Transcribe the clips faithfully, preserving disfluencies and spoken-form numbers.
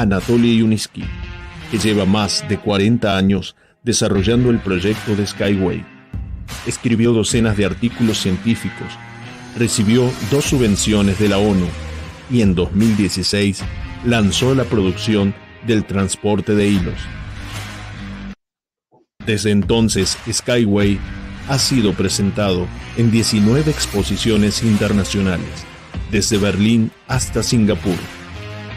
Anatoly Eduardovich Yunitsky, que lleva más de cuarenta años desarrollando el proyecto de Skyway. Escribió docenas de artículos científicos, recibió dos subvenciones de la ONU y en dos mil dieciséis lanzó la producción del transporte de hilos. Desde entonces, Skyway ha sido presentado en diecinueve exposiciones internacionales, desde Berlín hasta Singapur.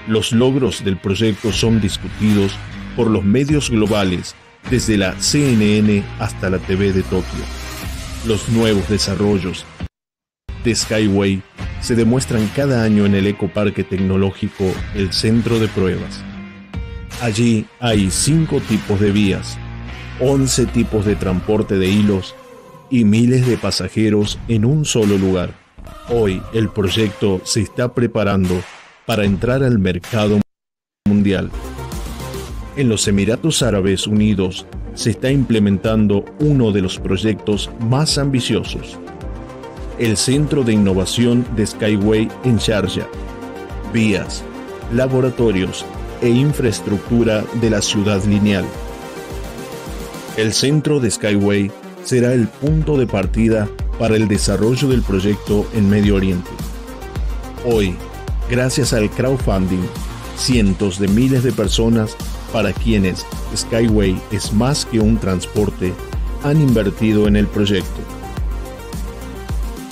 Los logros del proyecto son discutidos por los medios globales, desde la C N N hasta la T V de Tokio. Los nuevos desarrollos de Skyway se demuestran cada año en el Ecoparque Tecnológico, el centro de pruebas. Allí hay cinco tipos de vías, once tipos de transporte de hilos y miles de pasajeros en un solo lugar. Hoy el proyecto se está preparando para entrar al mercado mundial. En los Emiratos Árabes Unidos se está implementando uno de los proyectos más ambiciosos, el Centro de Innovación de Skyway en Sharjah. Vías, laboratorios e infraestructura de la ciudad lineal. El centro de Skyway será el punto de partida para el desarrollo del proyecto en Medio Oriente. Hoy, gracias al crowdfunding, cientos de miles de personas para quienes Skyway es más que un transporte, han invertido en el proyecto.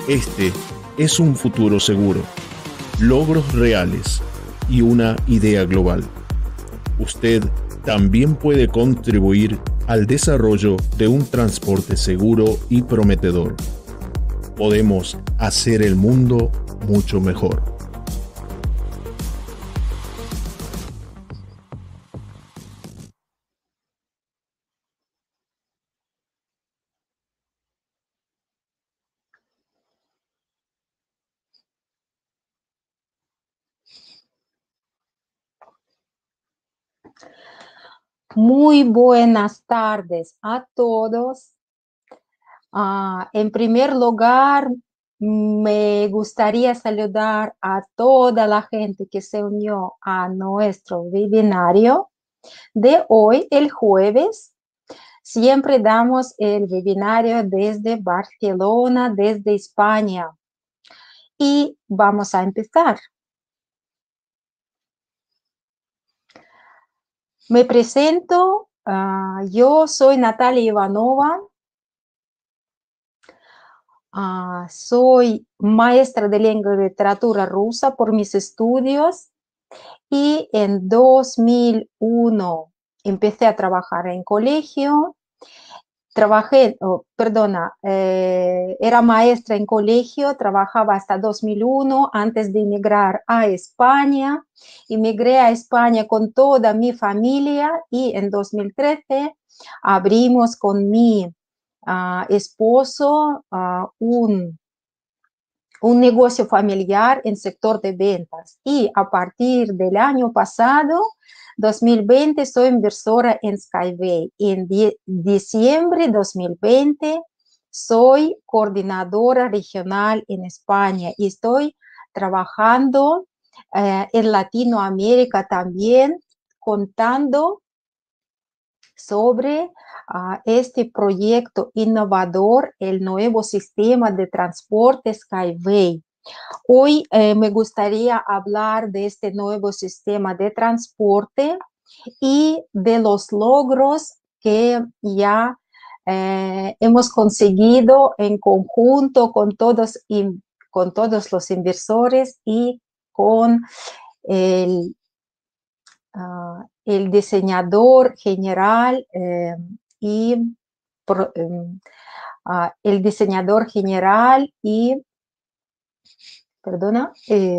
Este es un futuro seguro, logros reales y una idea global. Usted también puede contribuir al desarrollo de un transporte seguro y prometedor. Podemos hacer el mundo mucho mejor. Muy buenas tardes a todos. Uh, en primer lugar, me gustaría saludar a toda la gente que se unió a nuestro webinario de hoy, el jueves. Siempre damos el webinario desde Barcelona, desde España. Y vamos a empezar. Me presento, uh, yo soy Natalia Ivanova, uh, soy maestra de lengua y literatura rusa por mis estudios y en dos mil uno empecé a trabajar en colegio, trabajé, oh, perdona, eh, era maestra en colegio, trabajaba hasta dos mil uno antes de emigrar a España. Emigré a España con toda mi familia y en dos mil trece abrimos con mi uh, esposo uh, un, un negocio familiar en sector de ventas y a partir del año pasado dos mil veinte soy inversora en Skyway. En diciembre de dos mil veinte soy coordinadora regional en España y estoy trabajando eh, en Latinoamérica también contando sobre uh, este proyecto innovador, el nuevo sistema de transporte Skyway. Hoy eh, me gustaría hablar de este nuevo sistema de transporte y de los logros que ya eh, hemos conseguido en conjunto con todos, con todos los inversores y con el, uh, el diseñador general eh, y pro, eh, uh, el diseñador general y perdona, eh,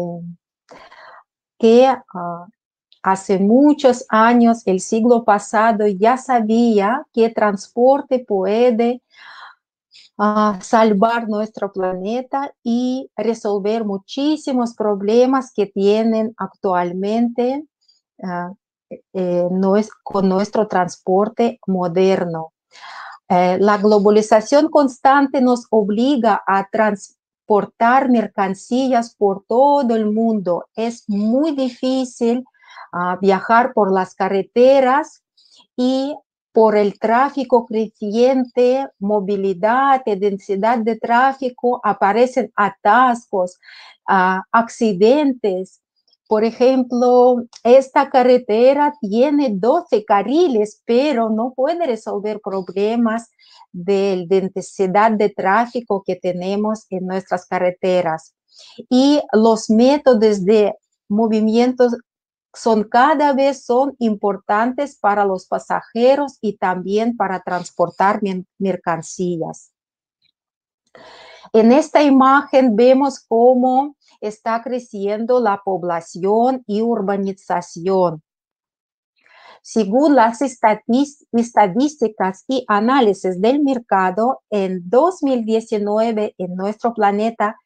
que uh, hace muchos años, el siglo pasado, ya sabía que transporte puede uh, salvar nuestro planeta y resolver muchísimos problemas que tienen actualmente uh, eh, no es, con nuestro transporte moderno. Eh, la globalización constante nos obliga a transformar portar mercancías por todo el mundo. Es muy difícil uh, viajar por las carreteras y por el tráfico creciente, movilidad, densidad de tráfico, aparecen atascos, uh, accidentes. Por ejemplo, esta carretera tiene doce carriles, pero no puede resolver problemas de densidad de tráfico que tenemos en nuestras carreteras. Y los métodos de movimientos son cada vez son importantes para los pasajeros y también para transportar mercancías. En esta imagen vemos cómo está creciendo la población y urbanización. Según las estadísticas y análisis del mercado, en dos mil diecinueve en nuestro planeta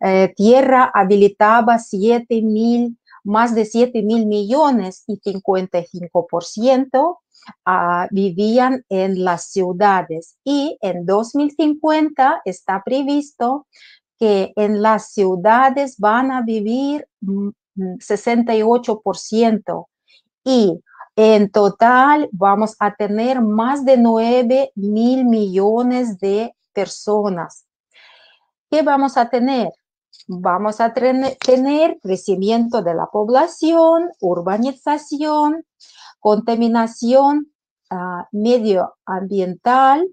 eh, Tierra habilitaba siete mil más de siete mil millones y cincuenta y cinco por ciento uh, vivían en las ciudades. Y en dos mil cincuenta está previsto que en las ciudades van a vivir sesenta y ocho por ciento y en total vamos a tener más de nueve mil millones de personas. ¿Qué vamos a tener? Vamos a tener crecimiento de la población, urbanización, contaminación uh, medioambiental,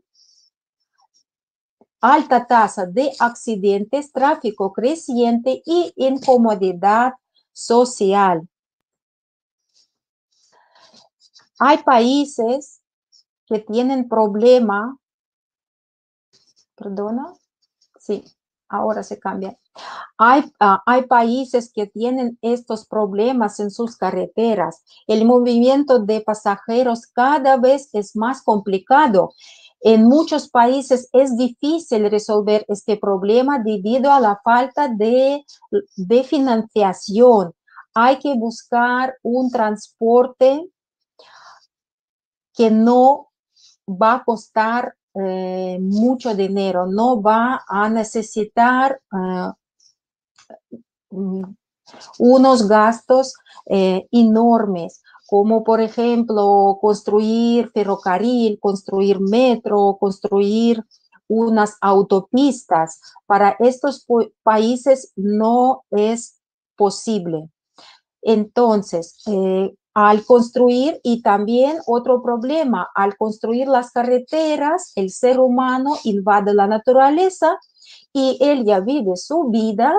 alta tasa de accidentes, tráfico creciente y incomodidad social. Hay países que tienen problema, perdona, sí, ahora se cambia. Hay, uh, hay países que tienen estos problemas en sus carreteras. El movimiento de pasajeros cada vez es más complicado. En muchos países es difícil resolver este problema debido a la falta de, de financiación. Hay que buscar un transporte que no va a costar eh, mucho dinero, no va a necesitar eh, unos gastos eh, enormes, como por ejemplo construir ferrocarril, construir metro, construir unas autopistas. Para estos países no es posible. Entonces, eh, al construir, y también otro problema, al construir las carreteras, el ser humano invade la naturaleza y él ya vive su vida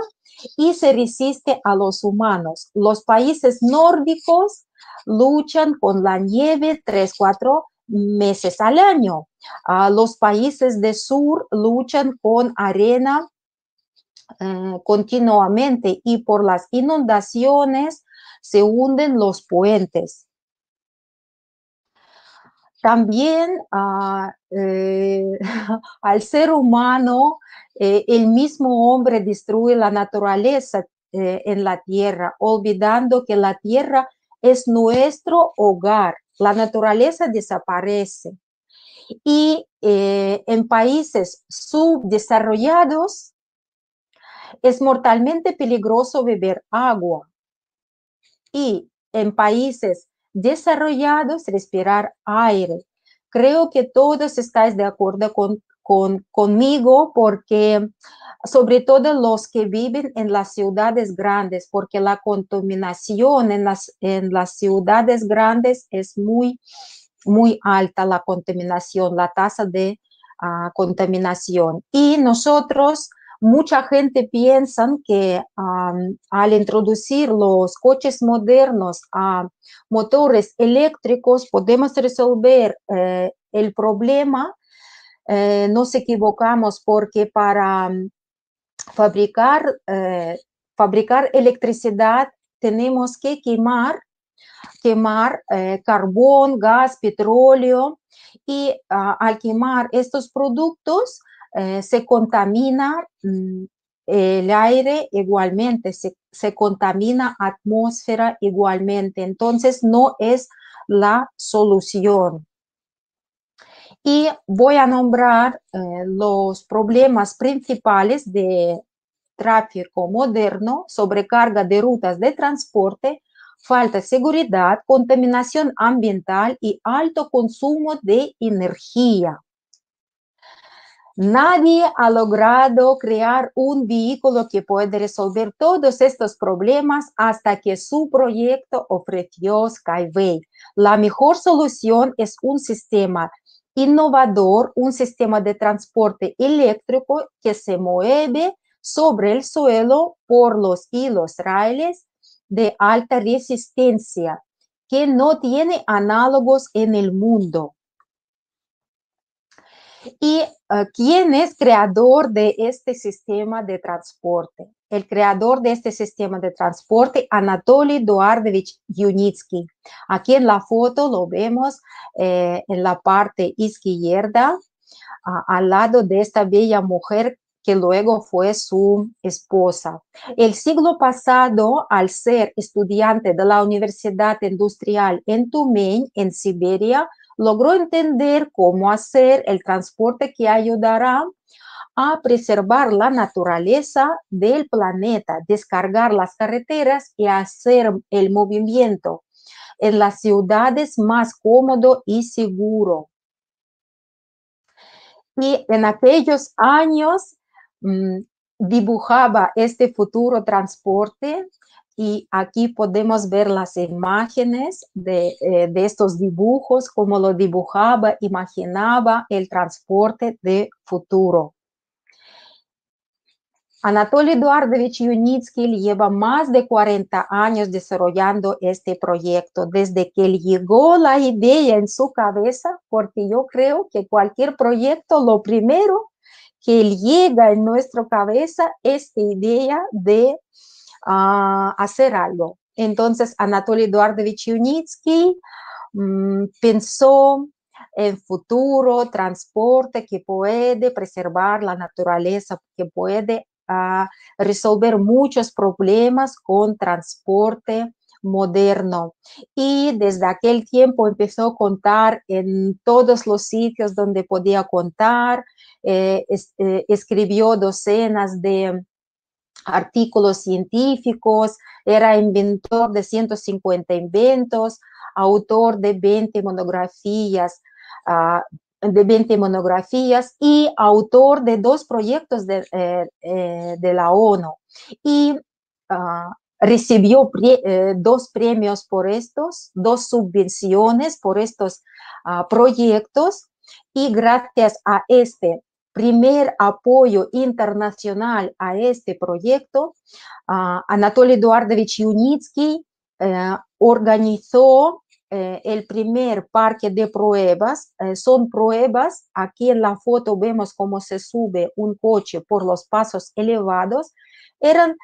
y se resiste a los humanos. Los países nórdicos luchan con la nieve tres a cuatro meses al año. Uh, los países del sur luchan con arena uh, continuamente y por las inundaciones se hunden los puentes. También uh, eh, al ser humano, eh, el mismo hombre destruye la naturaleza eh, en la tierra, olvidando que la tierra es nuestro hogar, la naturaleza desaparece. Y eh, en países subdesarrollados es mortalmente peligroso beber agua. Y en países desarrollados respirar aire. Creo que todos estáis de acuerdo con, con, conmigo, porque sobre todo los que viven en las ciudades grandes, porque la contaminación en las, en las ciudades grandes es muy, muy alta, la contaminación, la tasa de uh, contaminación. Y nosotros, mucha gente piensa que um, al introducir los coches modernos a motores eléctricos podemos resolver eh, el problema. Eh, nos equivocamos, porque para fabricar, eh, fabricar electricidad tenemos que quemar, quemar eh, carbón, gas, petróleo, y uh, al quemar estos productos eh, se contamina mm, el aire igualmente, se, se contamina la atmósfera igualmente. Entonces no es la solución. Y voy a nombrar eh, los problemas principales de tráfico moderno: sobrecarga de rutas de transporte, falta de seguridad, contaminación ambiental y alto consumo de energía. Nadie ha logrado crear un vehículo que puede resolver todos estos problemas hasta que su proyecto ofreció Skyway. La mejor solución es un sistema innovador, un sistema de transporte eléctrico que se mueve sobre el suelo por los hilos raíles de alta resistencia, que no tiene análogos en el mundo. ¿Y uh, quién es creador de este sistema de transporte? El creador de este sistema de transporte, Anatoly Eduardovich Yunitsky. Aquí en la foto lo vemos eh, en la parte izquierda, uh, al lado de esta bella mujer que luego fue su esposa. El siglo pasado, al ser estudiante de la Universidad Industrial en Tumen, en Siberia, logró entender cómo hacer el transporte que ayudará a preservar la naturaleza del planeta, descargar las carreteras y hacer el movimiento en las ciudades más cómodo y seguro. Y en aquellos años mmm, dibujaba este futuro transporte. Y aquí podemos ver las imágenes de, eh, de estos dibujos, cómo lo dibujaba, imaginaba el transporte de futuro. Anatoly Eduardovich Yunitsky lleva más de cuarenta años desarrollando este proyecto, desde que llegó la idea en su cabeza, porque yo creo que cualquier proyecto, lo primero que llega en nuestra cabeza es la idea de a hacer algo. Entonces, Anatoly Eduardovich Yunitsky mmm, pensó en futuro transporte que puede preservar la naturaleza, que puede uh, resolver muchos problemas con transporte moderno. Y desde aquel tiempo empezó a contar en todos los sitios donde podía contar, eh, es, eh, escribió docenas de artículos científicos, era inventor de ciento cincuenta inventos, autor de veinte monografías, uh, de veinte monografías y autor de dos proyectos de, eh, eh, de la ONU. Y uh, recibió pre, eh, dos premios por estos, dos subvenciones por estos uh, proyectos, y gracias a este primer apoyo internacional a este proyecto, uh, Anatoly Eduardovich Yunitsky uh, organizó uh, el primer parque de pruebas. Uh, son pruebas, aquí en la foto vemos cómo se sube un coche por los pasos elevados. Eran, uh,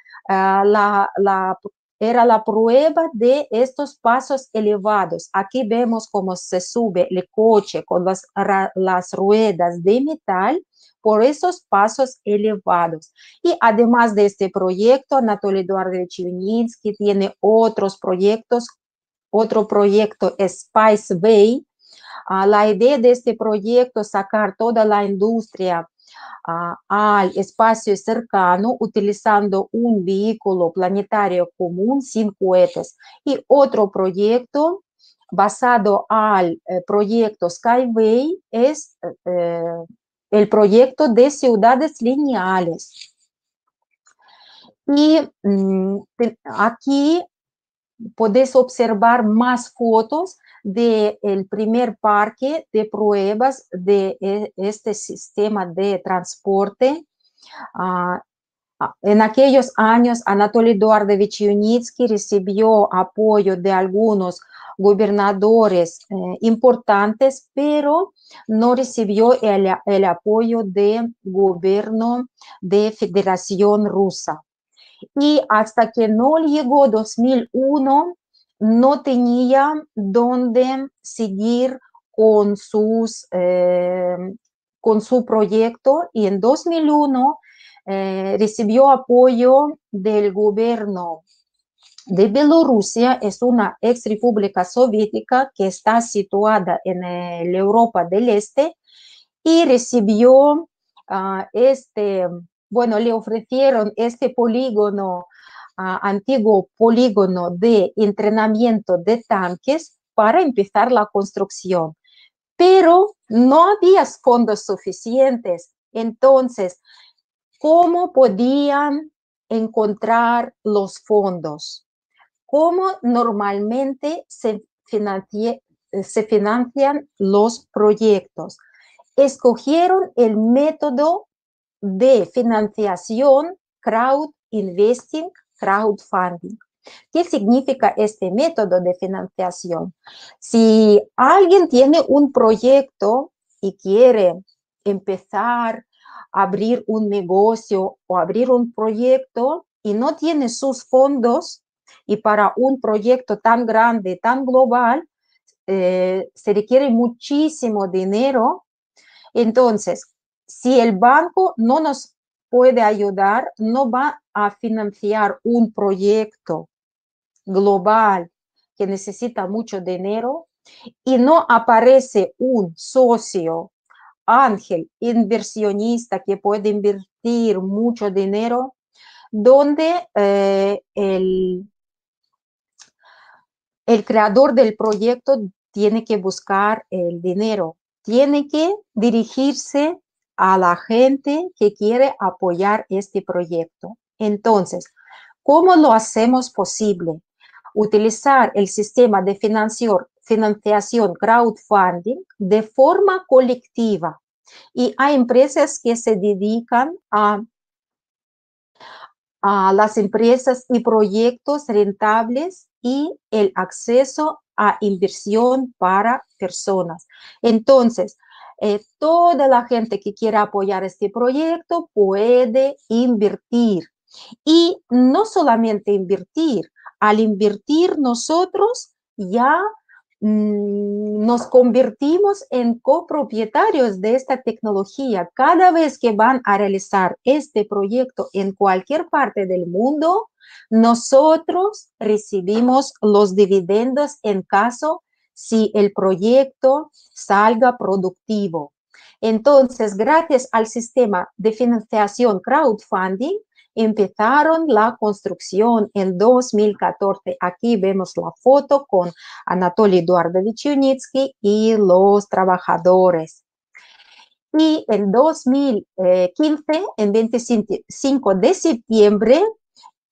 la, la, era la prueba de estos pasos elevados. Aquí vemos cómo se sube el coche con las, las ruedas de metal por esos pasos elevados. Y además de este proyecto, Anatoly Eduardovich Yunitsky tiene otros proyectos. Otro proyecto es Skyway. Uh, la idea de este proyecto es sacar toda la industria uh, al espacio cercano utilizando un vehículo planetario común sin cohetes. Y otro proyecto basado al eh, proyecto Skyway es Eh, el proyecto de ciudades lineales. Y mm, aquí podéis observar más fotos del primer parque de pruebas de este sistema de transporte. Uh, en aquellos años, Anatoly Eduardovich Yunitsky recibió apoyo de algunos gobernadores eh, importantes, pero no recibió el, el apoyo del gobierno de Federación Rusa. Y hasta que no llegó dos mil uno, no tenía dónde seguir con, sus, eh, con su proyecto, y en dos mil uno eh, recibió apoyo del gobierno de Bielorrusia. Es una ex república soviética que está situada en la Europa del Este, y recibió uh, este, bueno, le ofrecieron este polígono uh, antiguo polígono de entrenamiento de tanques para empezar la construcción. Pero no había fondos suficientes. Entonces, ¿cómo podían encontrar los fondos? ¿Cómo normalmente se, financie, se financian los proyectos? Escogieron el método de financiación crowd investing, crowdfunding. ¿Qué significa este método de financiación? Si alguien tiene un proyecto y quiere empezar a abrir un negocio o abrir un proyecto y no tiene sus fondos, y para un proyecto tan grande, tan global, eh, se requiere muchísimo dinero, entonces, si el banco no nos puede ayudar, no va a financiar un proyecto global que necesita mucho dinero y no aparece un socio, ángel, inversionista que puede invertir mucho dinero, donde eh, el, el creador del proyecto tiene que buscar el dinero, tiene que dirigirse a la gente que quiere apoyar este proyecto. Entonces, ¿cómo lo hacemos posible? Utilizar el sistema de financiación crowdfunding de forma colectiva. Y hay empresas que se dedican a, a las empresas y proyectos rentables y el acceso a inversión para personas. Entonces, Eh, toda la gente que quiera apoyar este proyecto puede invertir. Y no solamente invertir, al invertir nosotros ya mmm, nos convertimos en copropietarios de esta tecnología. Cada vez que van a realizar este proyecto en cualquier parte del mundo, nosotros recibimos los dividendos en caso si el proyecto salga productivo. Entonces, gracias al sistema de financiación crowdfunding, empezaron la construcción en dos mil catorce. Aquí vemos la foto con Anatoly Eduardovich Yunitsky y los trabajadores. Y en dos mil quince, el veinticinco de septiembre,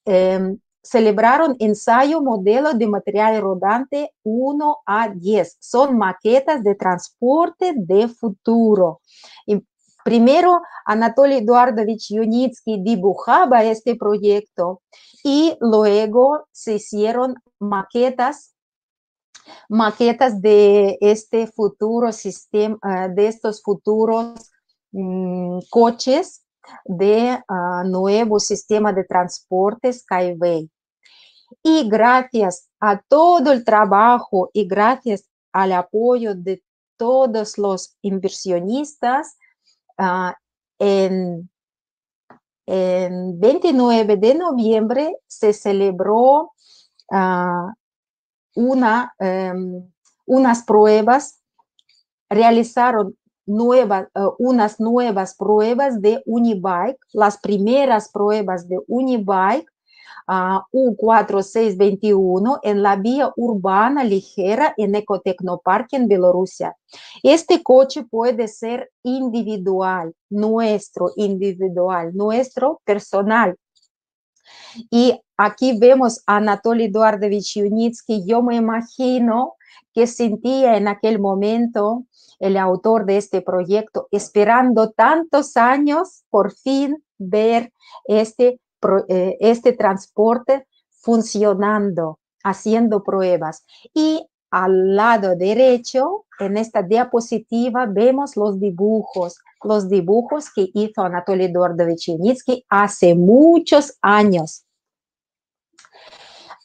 eh, celebraron ensayo modelo de material rodante uno a diez. Son maquetas de transporte de futuro. Y primero, Anatoly Eduardovich Yunitsky dibujaba este proyecto y luego se hicieron maquetas, maquetas de este futuro sistema, de estos futuros mmm, coches de uh, nuevo sistema de transporte Skyway. Y gracias a todo el trabajo y gracias al apoyo de todos los inversionistas, uh, en, en veintinueve de noviembre se celebró uh, una, um, unas pruebas, realizaron Nueva, uh, unas nuevas pruebas de Unibike, las primeras pruebas de Unibike uh, U cuatro seis dos uno en la vía urbana ligera en Ecotecnoparque en Bielorrusia. Este coche puede ser individual, nuestro individual, nuestro personal. Y aquí vemos a Anatoly Eduardovich Yunitsky. Yo me imagino que sentía en aquel momento el autor de este proyecto, esperando tantos años por fin ver este, este transporte funcionando, haciendo pruebas. Y al lado derecho, en esta diapositiva, vemos los dibujos, los dibujos que hizo Anatoly Eduardovich Yunitsky hace muchos años.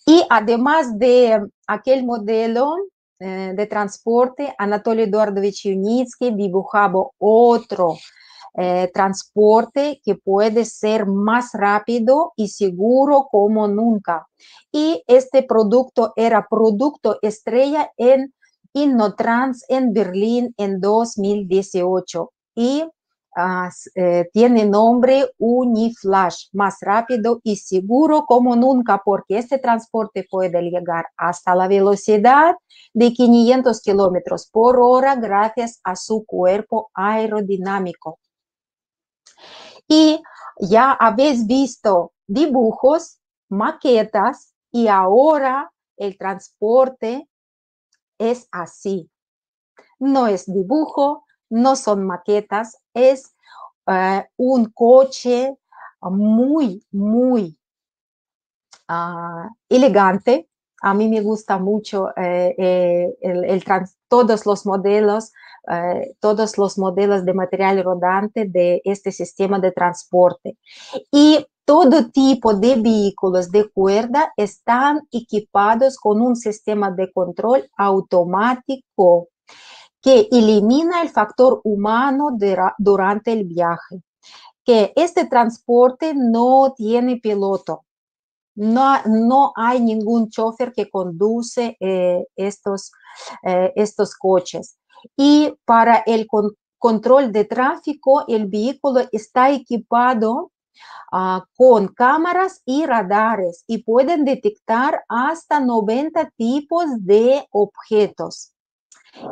Y además de aquel modelo de transporte, Anatoly Eduardovich Yunitsky dibujaba otro eh, transporte que puede ser más rápido y seguro como nunca. Y este producto era producto estrella en InnoTrans en Berlín en dos mil dieciocho. Y uh, uh, eh, tiene nombre UniFlash, más rápido y seguro como nunca, porque este transporte puede llegar hasta la velocidad de quinientos kilómetros por hora gracias a su cuerpo aerodinámico. Y ya habéis visto dibujos, maquetas, y ahora el transporte es así. No es dibujo, no son maquetas, es eh, un coche muy, muy uh, elegante. A mí me gusta mucho eh, eh, el, el trans, todos los modelos, eh, todos los modelos de material rodante de este sistema de transporte. Y todo tipo de vehículos de cuerda están equipados con un sistema de control automático que elimina el factor humano de, durante el viaje. Que este transporte no tiene piloto. No, no hay ningún chofer que conduce eh, estos, eh, estos coches. Y para el con, control de tráfico, el vehículo está equipado uh, con cámaras y radares y pueden detectar hasta noventa tipos de objetos.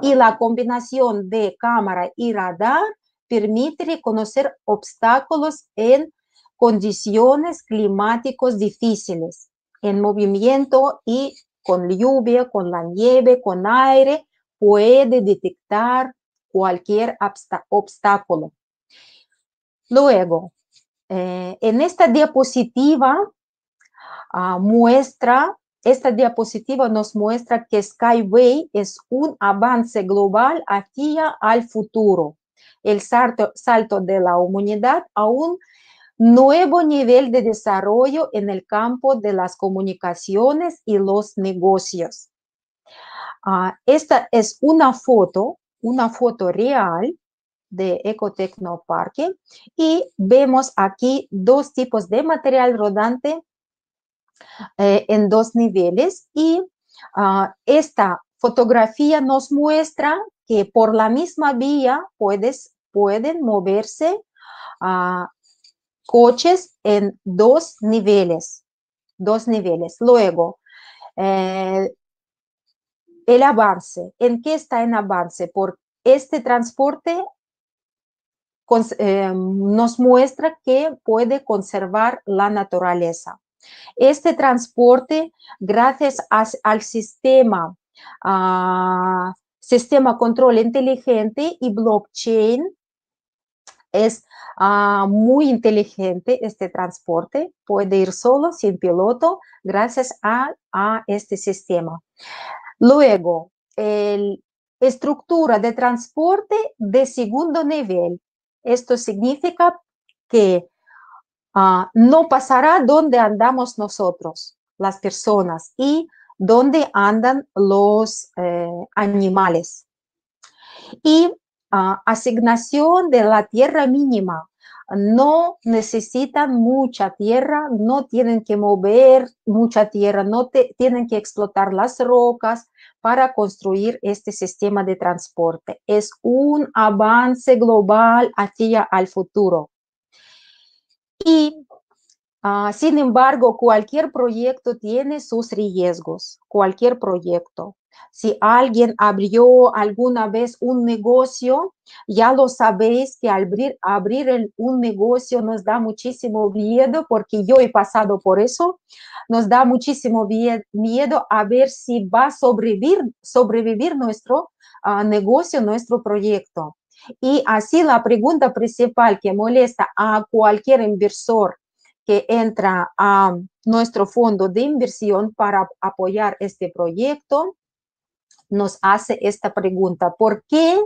Y la combinación de cámara y radar permite reconocer obstáculos en condiciones climáticas difíciles, en movimiento y con lluvia, con la nieve, con aire, puede detectar cualquier obstáculo. Luego, eh, en esta diapositiva uh, muestra, esta diapositiva nos muestra que Skyway es un avance global hacia el futuro, el salto, salto de la humanidad a un nuevo nivel de desarrollo en el campo de las comunicaciones y los negocios. Uh, esta es una foto, una foto real de Ecotecnoparque, y vemos aquí dos tipos de material rodante eh, en dos niveles, y uh, esta fotografía nos muestra que por la misma vía puedes, pueden moverse uh, coches en dos niveles, dos niveles. Luego, eh, el avance. ¿En qué está en avance? Por este transporte con, eh, nos muestra que puede conservar la naturaleza. Este transporte, gracias a, al sistema, a, sistema control inteligente y blockchain, es uh, muy inteligente este transporte, puede ir solo, sin piloto, gracias a, a este sistema. Luego, el, estructura de transporte de segundo nivel. Esto significa que uh, no pasará donde andamos nosotros, las personas, y donde andan los eh, animales. Y Uh, asignación de la tierra mínima. No necesitan mucha tierra, no tienen que mover mucha tierra, no te, tienen que explotar las rocas para construir este sistema de transporte. Es un avance global hacia el futuro. Y, uh, sin embargo, cualquier proyecto tiene sus riesgos, cualquier proyecto. Si alguien abrió alguna vez un negocio, ya lo sabéis que abrir, abrir el, un negocio nos da muchísimo miedo, porque yo he pasado por eso, nos da muchísimo miedo a ver si va a sobrevivir, sobrevivir nuestro uh, negocio, nuestro proyecto. Y así la pregunta principal que molesta a cualquier inversor que entra a nuestro fondo de inversión para apoyar este proyecto, nos hace esta pregunta: ¿por qué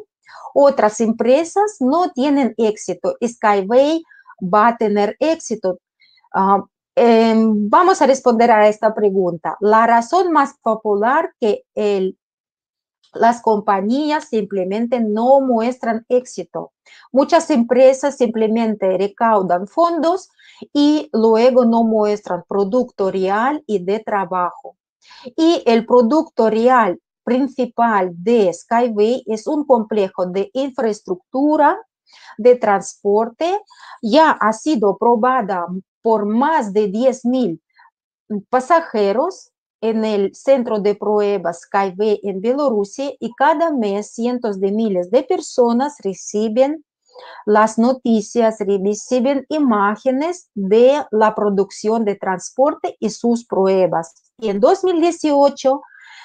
otras empresas no tienen éxito? ¿Skyway va a tener éxito? Uh, eh, vamos a responder a esta pregunta. La razón más popular que el, las compañías simplemente no muestran éxito. Muchas empresas simplemente recaudan fondos y luego no muestran producto real y de trabajo. Y el producto real principal de Skyway es un complejo de infraestructura de transporte ya ha sido probada por más de diez mil pasajeros en el centro de pruebas Skyway en Bielorrusia y cada mes cientos de miles de personas reciben las noticias, reciben imágenes de la producción de transporte y sus pruebas. Y en dos mil dieciocho,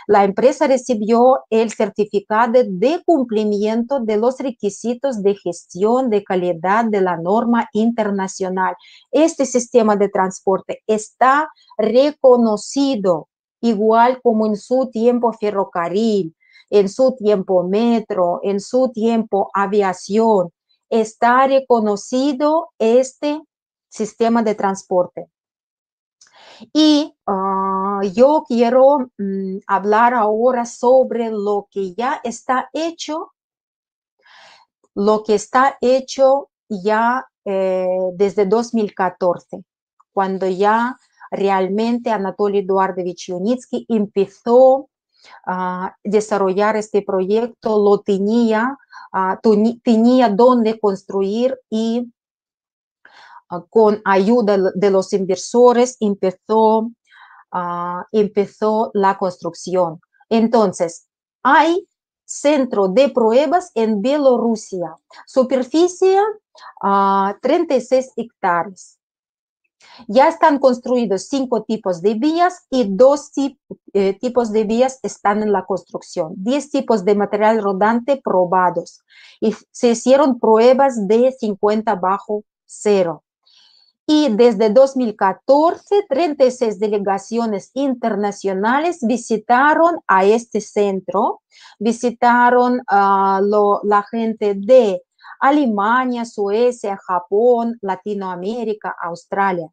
la empresa recibió el certificado de cumplimiento de los requisitos de gestión de calidad de la norma internacional. Este sistema de transporte está reconocido, igual como en su tiempo ferrocarril, en su tiempo metro, en su tiempo aviación. Está reconocido este sistema de transporte. Y uh, yo quiero mm, hablar ahora sobre lo que ya está hecho, lo que está hecho ya eh, desde dos mil catorce, cuando ya realmente Anatoly Eduardovich Yunitsky empezó a uh, desarrollar este proyecto, lo tenía, uh, tenía dónde construir y con ayuda de los inversores empezó, uh, empezó la construcción. Entonces, hay centro de pruebas en Bielorrusia, superficie uh, treinta y seis hectáreas. Ya están construidos cinco tipos de vías y dos tip, eh, tipos de vías están en la construcción. Diez tipos de material rodante probados y se hicieron pruebas de cincuenta bajo cero. Y desde dos mil catorce, treinta y seis delegaciones internacionales visitaron a este centro. Visitaron uh, lo, la gente de Alemania, Suecia, Japón, Latinoamérica, Australia.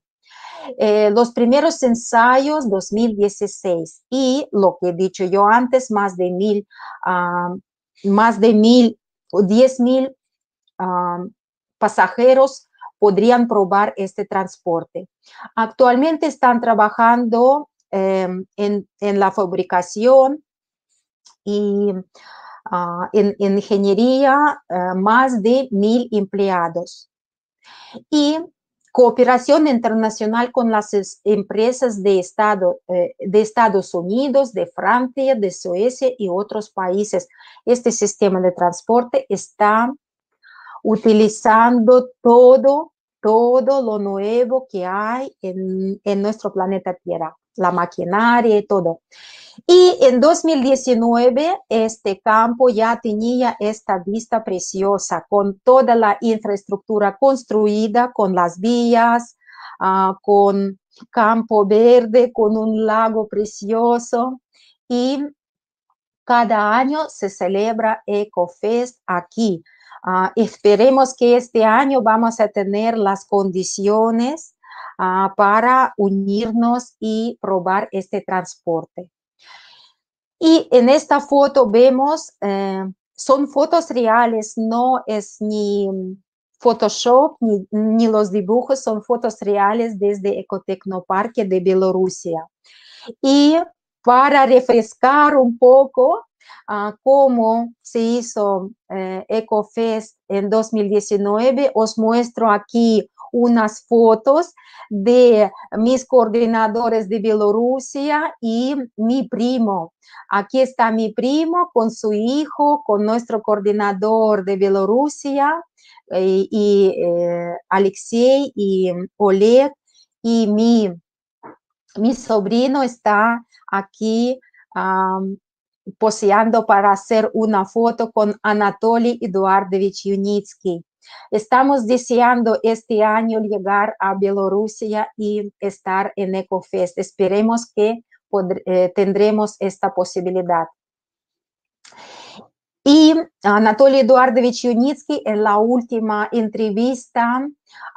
Eh, los primeros ensayos, dos mil dieciséis. Y lo que he dicho yo antes, más de mil, uh, más de mil, o diez mil uh, pasajeros podrían probar este transporte. Actualmente están trabajando eh, en, en la fabricación y uh, en, en ingeniería uh, más de mil empleados. Y cooperación internacional con las empresas de, Estado, eh, de Estados Unidos, de Francia, de Suecia y otros países. Este sistema de transporte está utilizando todo todo lo nuevo que hay en, en nuestro planeta Tierra, la maquinaria y todo. Y en dos mil diecinueve este campo ya tenía esta vista preciosa con toda la infraestructura construida, con las vías, uh, con campo verde, con un lago precioso. Y cada año se celebra EcoFest aquí. Uh, esperemos que este año vamos a tener las condiciones uh, para unirnos y probar este transporte. Y en esta foto vemos, eh, son fotos reales, no es ni Photoshop ni, ni los dibujos, son fotos reales desde Ecotecnoparque de Bielorrusia. Y para refrescar un poco Uh, cómo se hizo eh, EcoFest en dos mil diecinueve. Os muestro aquí unas fotos de mis coordinadores de Bielorrusia y mi primo. Aquí está mi primo con su hijo, con nuestro coordinador de Bielorrusia, eh, y eh, Alexei y Oleg, y mi, mi sobrino está aquí um, poseando para hacer una foto con Anatoly Eduardovich Yunitsky. Estamos deseando este año llegar a Bielorrusia y estar en EcoFest. Esperemos que eh, tendremos esta posibilidad. Y Anatoly Eduardovich Yunitsky en la última entrevista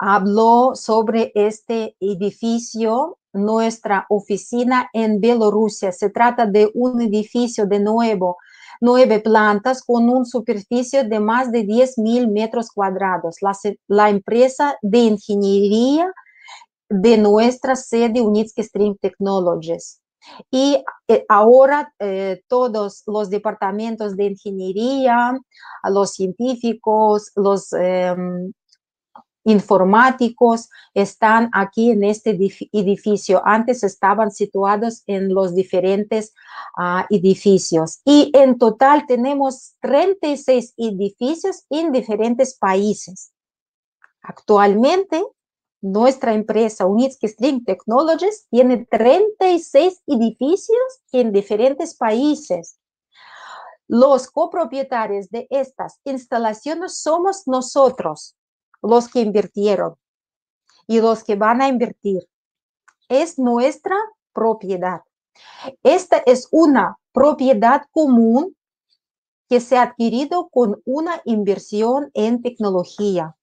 habló sobre este edificio, nuestra oficina en Bielorrusia. Se trata de un edificio de nuevo, nueve plantas con una superficie de más de diez mil metros cuadrados. La, la empresa de ingeniería de nuestra sede Unitsky Stream Technologies. Y ahora eh, todos los departamentos de ingeniería, los científicos, los eh, informáticos están aquí en este edificio. Antes estaban situados en los diferentes uh, edificios. Y en total tenemos treinta y seis edificios en diferentes países. Actualmente, nuestra empresa Unitsky Stream Technologies tiene treinta y seis edificios en diferentes países. Los copropietarios de estas instalaciones somos nosotros, los que invirtieron y los que van a invertir. Es nuestra propiedad. Esta es una propiedad común que se ha adquirido con una inversión en tecnología.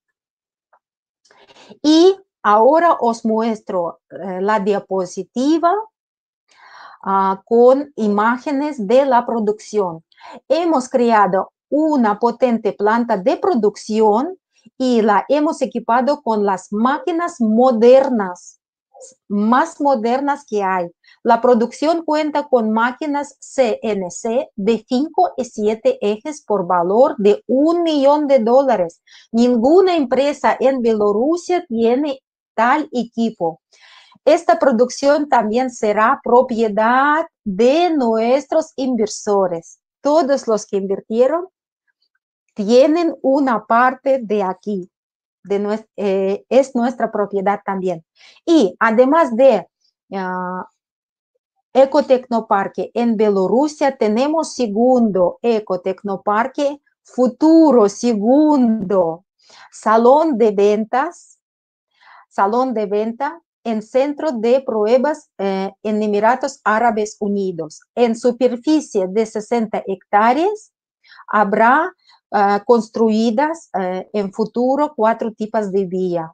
Y ahora os muestro eh, la diapositiva uh, con imágenes de la producción. Hemos creado una potente planta de producción y la hemos equipado con las máquinas modernas, más modernas que hay. La producción cuenta con máquinas C N C de cinco y siete ejes por valor de un millón de dólares. Ninguna empresa en Bielorrusia tiene tal equipo. Esta producción también será propiedad de nuestros inversores. Todos los que invirtieron tienen una parte de aquí, de nuestra, eh, es nuestra propiedad también. Y además de uh, Ecotecnoparque en Bielorrusia, tenemos segundo Ecotecnoparque, futuro segundo salón de ventas, salón de venta en centro de pruebas eh, en Emiratos Árabes Unidos. En superficie de sesenta hectáreas habrá Uh, construidas uh, en futuro cuatro tipos de vía.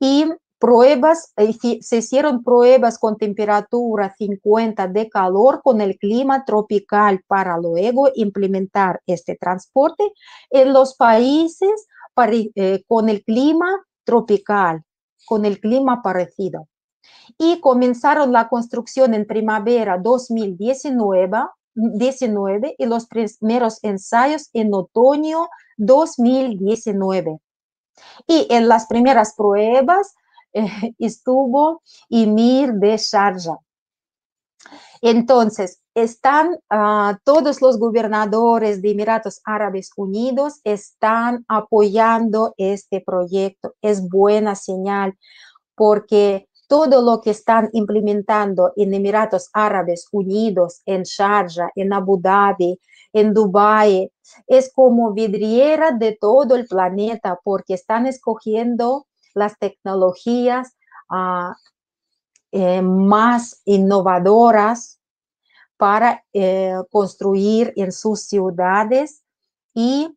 Y pruebas, eh, se hicieron pruebas con temperatura cincuenta de calor con el clima tropical para luego implementar este transporte en los países para, eh, con el clima tropical, con el clima parecido. Y comenzaron la construcción en primavera dos mil diecinueve y los primeros ensayos en otoño dos mil diecinueve. Y en las primeras pruebas eh, estuvo Emir de Sharjah. Entonces, están uh, todos los gobernadores de Emiratos Árabes Unidos están apoyando este proyecto. Es buena señal porque todo lo que están implementando en Emiratos Árabes Unidos, en Sharjah, en Abu Dhabi, en Dubái, es como vidriera de todo el planeta porque están escogiendo las tecnologías uh, eh, más innovadoras para eh, construir en sus ciudades. Y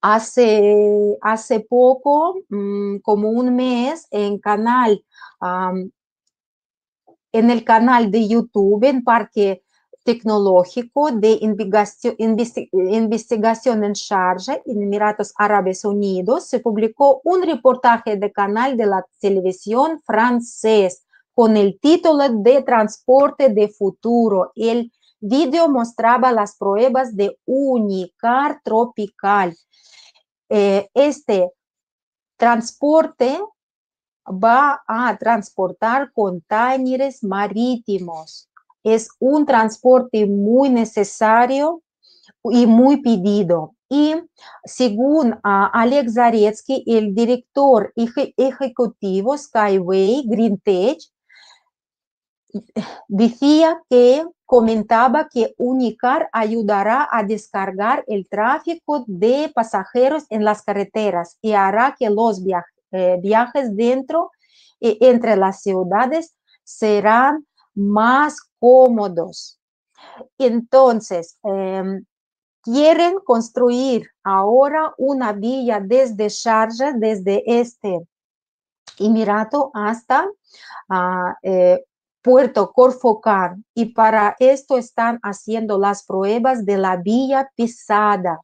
Hace, hace poco, mmm, como un mes, en, canal, um, en el canal de YouTube, en Parque Tecnológico de Investigación, investigación en Sharjah, en Emiratos Árabes Unidos, se publicó un reportaje de canal de la televisión francés con el título de Transporte de Futuro. El video mostraba las pruebas de Unicar tropical. Eh, este transporte va a transportar contenedores marítimos. Es un transporte muy necesario y muy pedido. Y según uh, Alex Zaretsky, el director eje ejecutivo Skyway Green Tech, decía que comentaba que Unicar ayudará a descargar el tráfico de pasajeros en las carreteras y hará que los via eh, viajes dentro y entre las ciudades serán más cómodos. Entonces, eh, quieren construir ahora una vía desde Sharjah, desde este Emirato hasta uh, eh, Puerto Corfocán, y para esto están haciendo las pruebas de la vía pisada,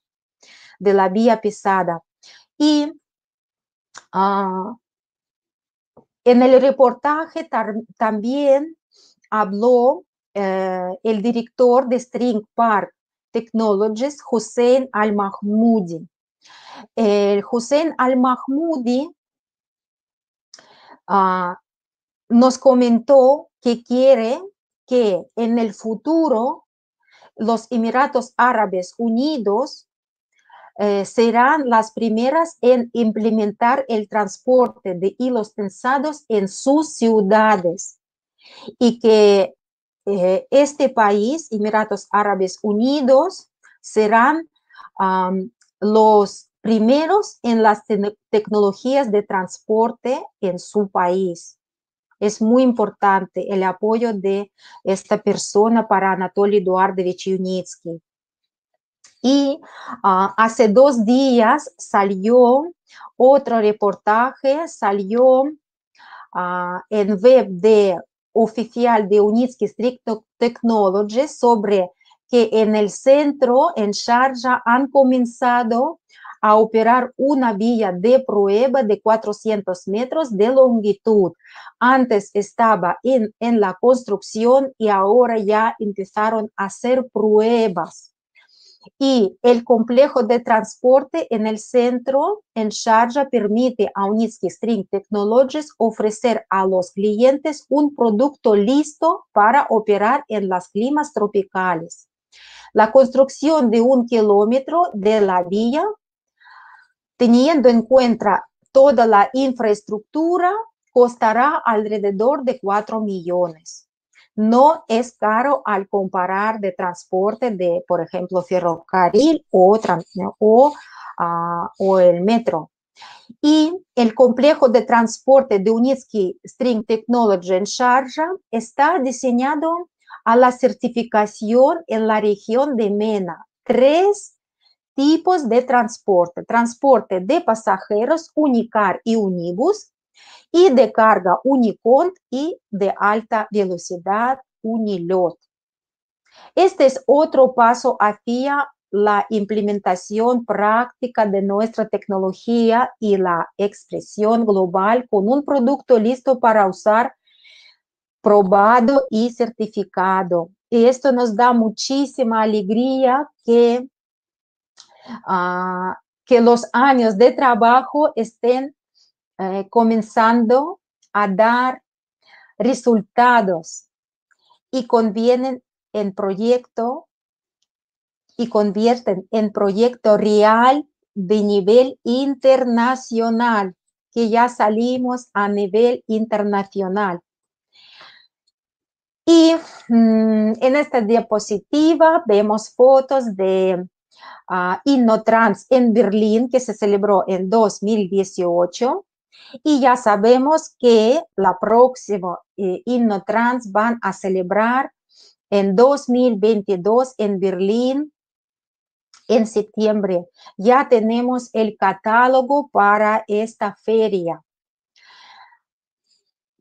de la vía pisada. Y uh, en el reportaje tar, también habló eh, el director de String Park Technologies, Hussein Al-Mahmoudi. Eh, Hussein Al-Mahmoudi ah, nos comentó que quiere que en el futuro los Emiratos Árabes Unidos eh, serán las primeras en implementar el transporte de hilos tensados en sus ciudades y que eh, este país, Emiratos Árabes Unidos, serán um, los primeros en las te- tecnologías de transporte en su país. Es muy importante el apoyo de esta persona para Anatoly Eduardovich Yunitsky. Y uh, hace dos días salió otro reportaje, salió uh, en web de oficial de Unitsky Stream Technologies sobre que en el centro, en Sharjah, han comenzado a operar una vía de prueba de cuatrocientos metros de longitud. Antes estaba en, en la construcción y ahora ya empezaron a hacer pruebas. Y el complejo de transporte en el centro, en Sharjah, permite a Unitsky Stream Technologies ofrecer a los clientes un producto listo para operar en los climas tropicales. La construcción de un kilómetro de la vía, teniendo en cuenta toda la infraestructura, costará alrededor de cuatro millones. No es caro al comparar de transporte de, por ejemplo, ferrocarril o, o, uh, o el metro. Y el complejo de transporte de Unitsky Stream Technology en Sharjah está diseñado a la certificación en la región de MENA. Tres tipos de transporte: transporte de pasajeros, Unicar y Unibus, y de carga, Unicont, y de alta velocidad, Unilot. Este es otro paso hacia la implementación práctica de nuestra tecnología y la expresión global con un producto listo para usar, probado y certificado. Y esto nos da muchísima alegría que Uh, que los años de trabajo estén eh, comenzando a dar resultados y convienen en proyecto y convierten en proyecto real de nivel internacional, que ya salimos a nivel internacional. Y mm, en esta diapositiva vemos fotos de Uh, InnoTrans en Berlín, que se celebró en dos mil dieciocho, y ya sabemos que la próxima eh, InnoTrans van a celebrar en dos mil veintidós en Berlín, en septiembre. Ya tenemos el catálogo para esta feria.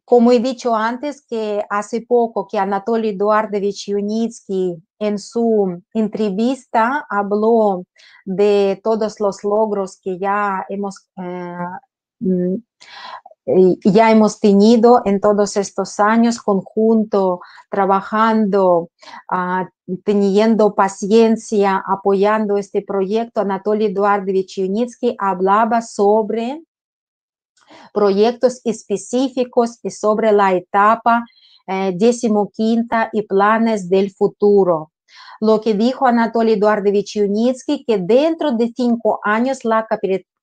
Como he dicho antes, que hace poco que Anatoly Eduardovich Yunitsky en su entrevista habló de todos los logros que ya hemos, eh, ya hemos tenido en todos estos años conjunto, trabajando, uh, teniendo paciencia, apoyando este proyecto. Anatoly Eduardovich Yunitsky hablaba sobre proyectos específicos y sobre la etapa eh, decimoquinta y planes del futuro. Lo que dijo Anatoly Eduardovich Yunitsky, que dentro de cinco años la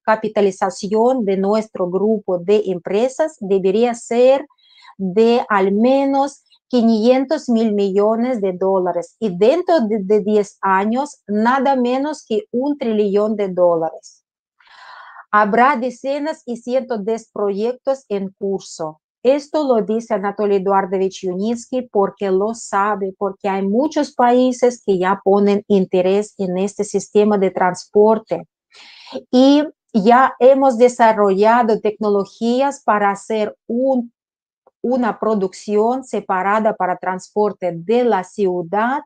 capitalización de nuestro grupo de empresas debería ser de al menos quinientos mil millones de dólares y dentro de, de diez años nada menos que un trillón de dólares. Habrá decenas y cientos de proyectos en curso. Esto lo dice Anatoly Eduardovich Yunitsky porque lo sabe, porque hay muchos países que ya ponen interés en este sistema de transporte. Y ya hemos desarrollado tecnologías para hacer un, una producción separada para transporte de la ciudad,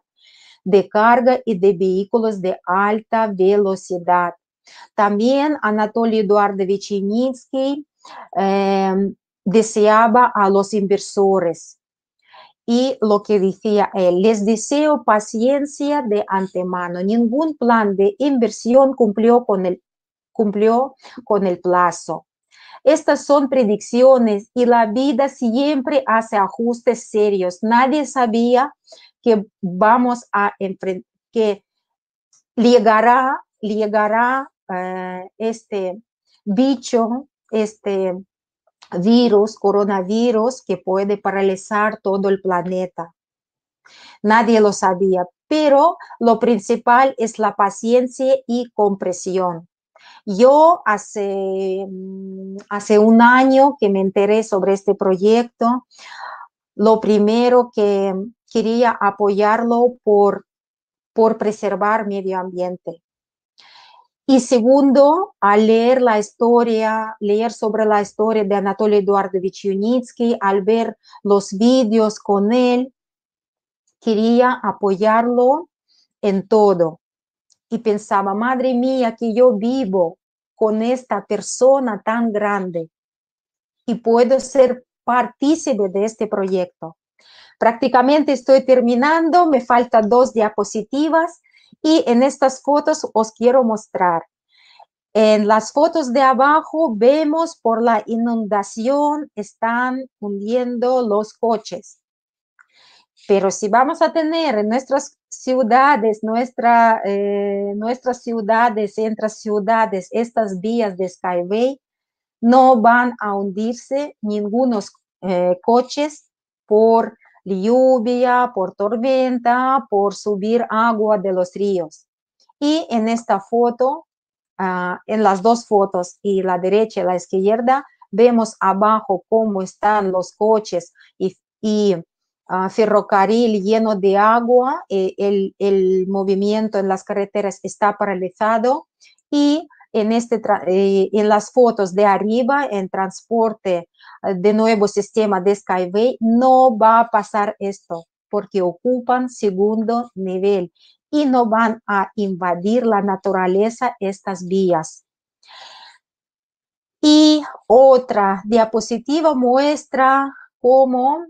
de carga y de vehículos de alta velocidad. También Anatoly Eduardovich Yunitsky eh, deseaba a los inversores Y lo que decía él, les deseo paciencia de antemano. Ningún plan de inversión cumplió con el, cumplió con el plazo. Estas son predicciones y la vida siempre hace ajustes serios. Nadie sabía que vamos a enfrentar, que llegará, llegará eh, este bicho, este virus, coronavirus, que puede paralizar todo el planeta. Nadie lo sabía, pero lo principal es la paciencia y comprensión. Yo hace, hace un año que me enteré sobre este proyecto, lo primero que quería apoyarlo por, por preservar medio ambiente. Y segundo, al leer la historia, leer sobre la historia de Anatoly Eduardovich Yunitsky, al ver los vídeos con él, quería apoyarlo en todo. Y pensaba, madre mía, que yo vivo con esta persona tan grande y puedo ser partícipe de este proyecto. Prácticamente estoy terminando, me faltan dos diapositivas y en estas fotos os quiero mostrar. En las fotos de abajo vemos por la inundación están hundiendo los coches. Pero si vamos a tener en nuestras ciudades, nuestra, eh, nuestras ciudades, entre ciudades, estas vías de Skyway, no van a hundirse ningunos eh, coches por lluvia, por tormenta, por subir agua de los ríos. Y en esta foto, uh, en las dos fotos, y la derecha y la izquierda, vemos abajo cómo están los coches y, y Uh, ferrocarril lleno de agua, eh, el, el movimiento en las carreteras está paralizado y en, este eh, en las fotos de arriba, en transporte eh, de nuevo sistema de Skyway, no va a pasar esto porque ocupan segundo nivel y no van a invadir la naturaleza estas vías. Y otra diapositiva muestra cómo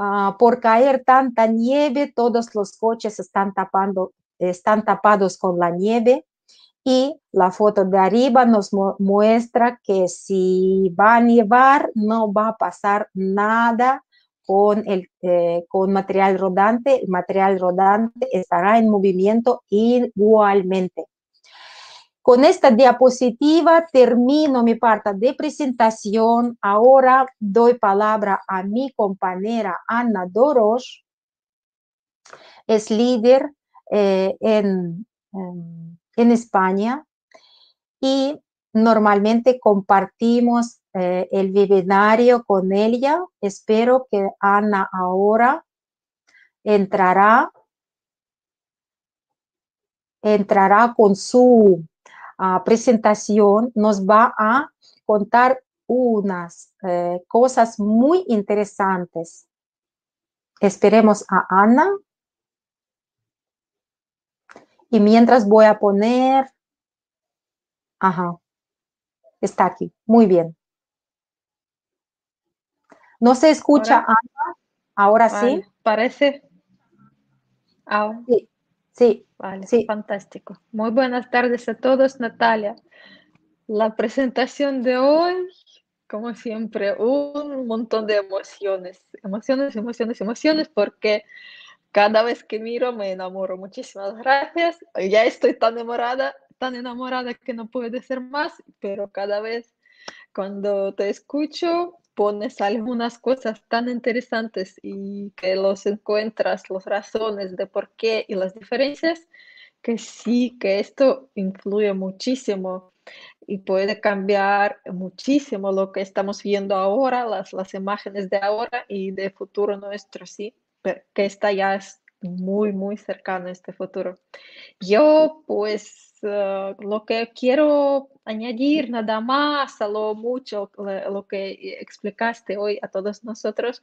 Uh, por caer tanta nieve, todos los coches están, tapando, están tapados con la nieve y la foto de arriba nos mu muestra que si va a nevar no va a pasar nada con, el, eh, con material rodante, el material rodante estará en movimiento igualmente. Con esta diapositiva termino mi parte de presentación. Ahora doy palabra a mi compañera Ana Dorosh. Es líder eh, en, en España y normalmente compartimos eh, el webinario con ella. Espero que Ana ahora entrará, entrará con su... Uh, presentación, nos va a contar unas eh, cosas muy interesantes. Esperemos a Ana. Y mientras voy a poner... Ajá. Está aquí. Muy bien. ¿No se escucha, ahora, Ana? ¿Ahora vale, sí? Parece. Oh. Sí. Sí, vale, sí, fantástico. Muy buenas tardes a todos, Natalia. La presentación de hoy, como siempre, un montón de emociones. Emociones, emociones, emociones, porque cada vez que miro me enamoro. Muchísimas gracias. Ya estoy tan enamorada, tan enamorada que no puedo ser más, pero cada vez cuando te escucho, pones algunas cosas tan interesantes y que los encuentras, las razones de por qué y las diferencias, que sí, que esto influye muchísimo y puede cambiar muchísimo lo que estamos viendo ahora, las, las imágenes de ahora y de futuro nuestro, sí, pero que está ya es muy, muy cercano a este futuro. Yo, pues, uh, lo que quiero añadir nada más a lo mucho lo que explicaste hoy a todos nosotros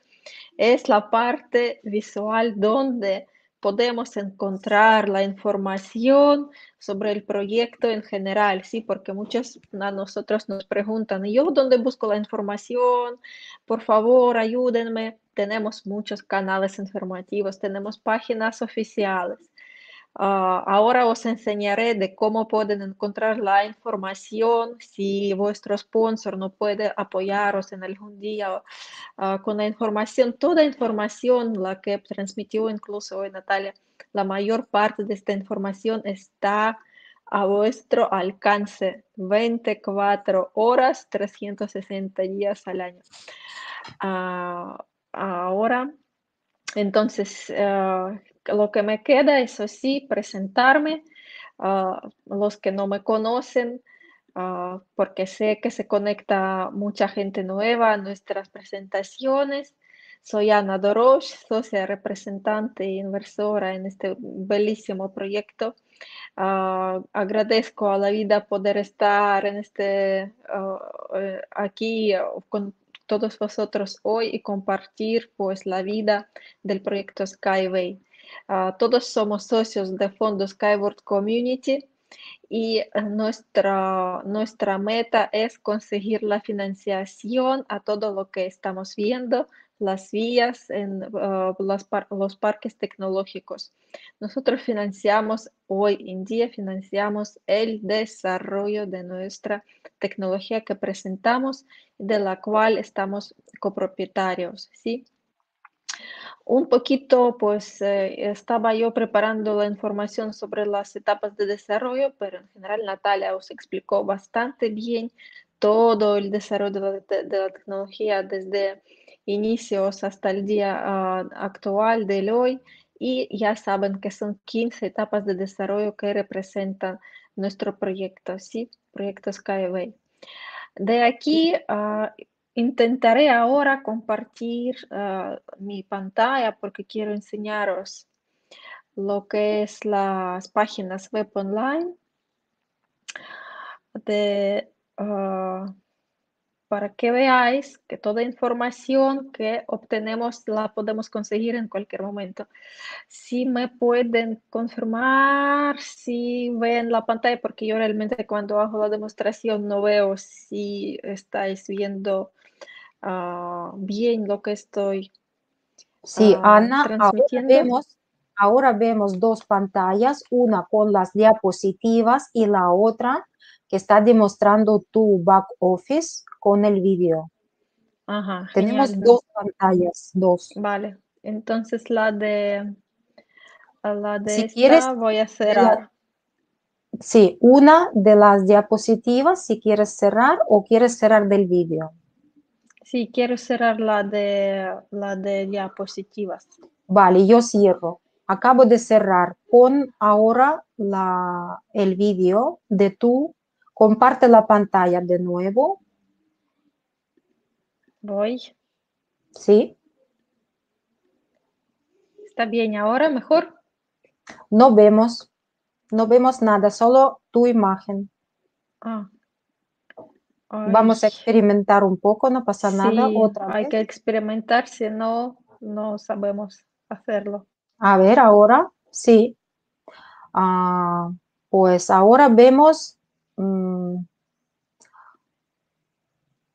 es la parte visual donde podemos encontrar la información sobre el proyecto en general, sí, porque muchos a nosotros nos preguntan, ¿yo dónde busco la información? Por favor, ayúdenme. Tenemos muchos canales informativos, tenemos páginas oficiales. Uh, ahora os enseñaré de cómo pueden encontrar la información si vuestro sponsor no puede apoyaros en algún día uh, con la información. Toda información, la que transmitió incluso hoy Natalia, la mayor parte de esta información está a vuestro alcance veinticuatro horas, trescientos sesenta días al año. Uh, ahora, entonces... Uh, Lo que me queda, eso sí, presentarme. Uh, los que no me conocen, uh, porque sé que se conecta mucha gente nueva a nuestras presentaciones. Soy Ana Dorosh, socia representante e inversora en este bellísimo proyecto. Uh, agradezco a la vida poder estar en este, uh, aquí uh, con todos vosotros hoy y compartir pues, la vida del proyecto Skyway. Uh, todos somos socios de fondo Skyway Community y nuestra, nuestra meta es conseguir la financiación a todo lo que estamos viendo, las vías, en, uh, las par los parques tecnológicos. Nosotros financiamos, hoy en día, financiamos el desarrollo de nuestra tecnología que presentamos, de la cual estamos copropietarios, ¿sí? Un poquito, pues, eh, estaba yo preparando la información sobre las etapas de desarrollo, pero en general Natalia os explicó bastante bien todo el desarrollo de la, de, de la tecnología desde inicios hasta el día uh, actual del hoy. Y ya saben que son quince etapas de desarrollo que representan nuestro proyecto, ¿sí? Proyecto Skyway. De aquí... Uh, Intentaré ahora compartir uh, mi pantalla porque quiero enseñaros lo que es las páginas web online de, uh, para que veáis que toda información que obtenemos la podemos conseguir en cualquier momento. Si me pueden confirmar, si ven la pantalla, porque yo realmente cuando hago la demostración no veo si estáis viendo Uh, bien lo que estoy uh, sí, Ana, transmitiendo. Ahora vemos, ahora vemos dos pantallas, una con las diapositivas y la otra que está demostrando tu back office con el vídeo. Ajá, tenemos genial. Dos pantallas, dos. Vale, entonces la de, la de si esta quieres, voy a cerrar. La, sí, una de las diapositivas si quieres cerrar o quieres cerrar del vídeo. Sí, quiero cerrar la de, la de diapositivas. Vale, yo cierro. Acabo de cerrar. Pon ahora la, el vídeo de tú. Comparte la pantalla de nuevo. Voy. Sí. ¿Está bien ahora? ¿Mejor? No vemos. No vemos nada, solo tu imagen. Ah. Vamos a experimentar un poco, no pasa sí, nada. Otra vez. Hay que experimentar, si no, no sabemos hacerlo. A ver, ahora, sí. Ah, pues ahora vemos... Mmm,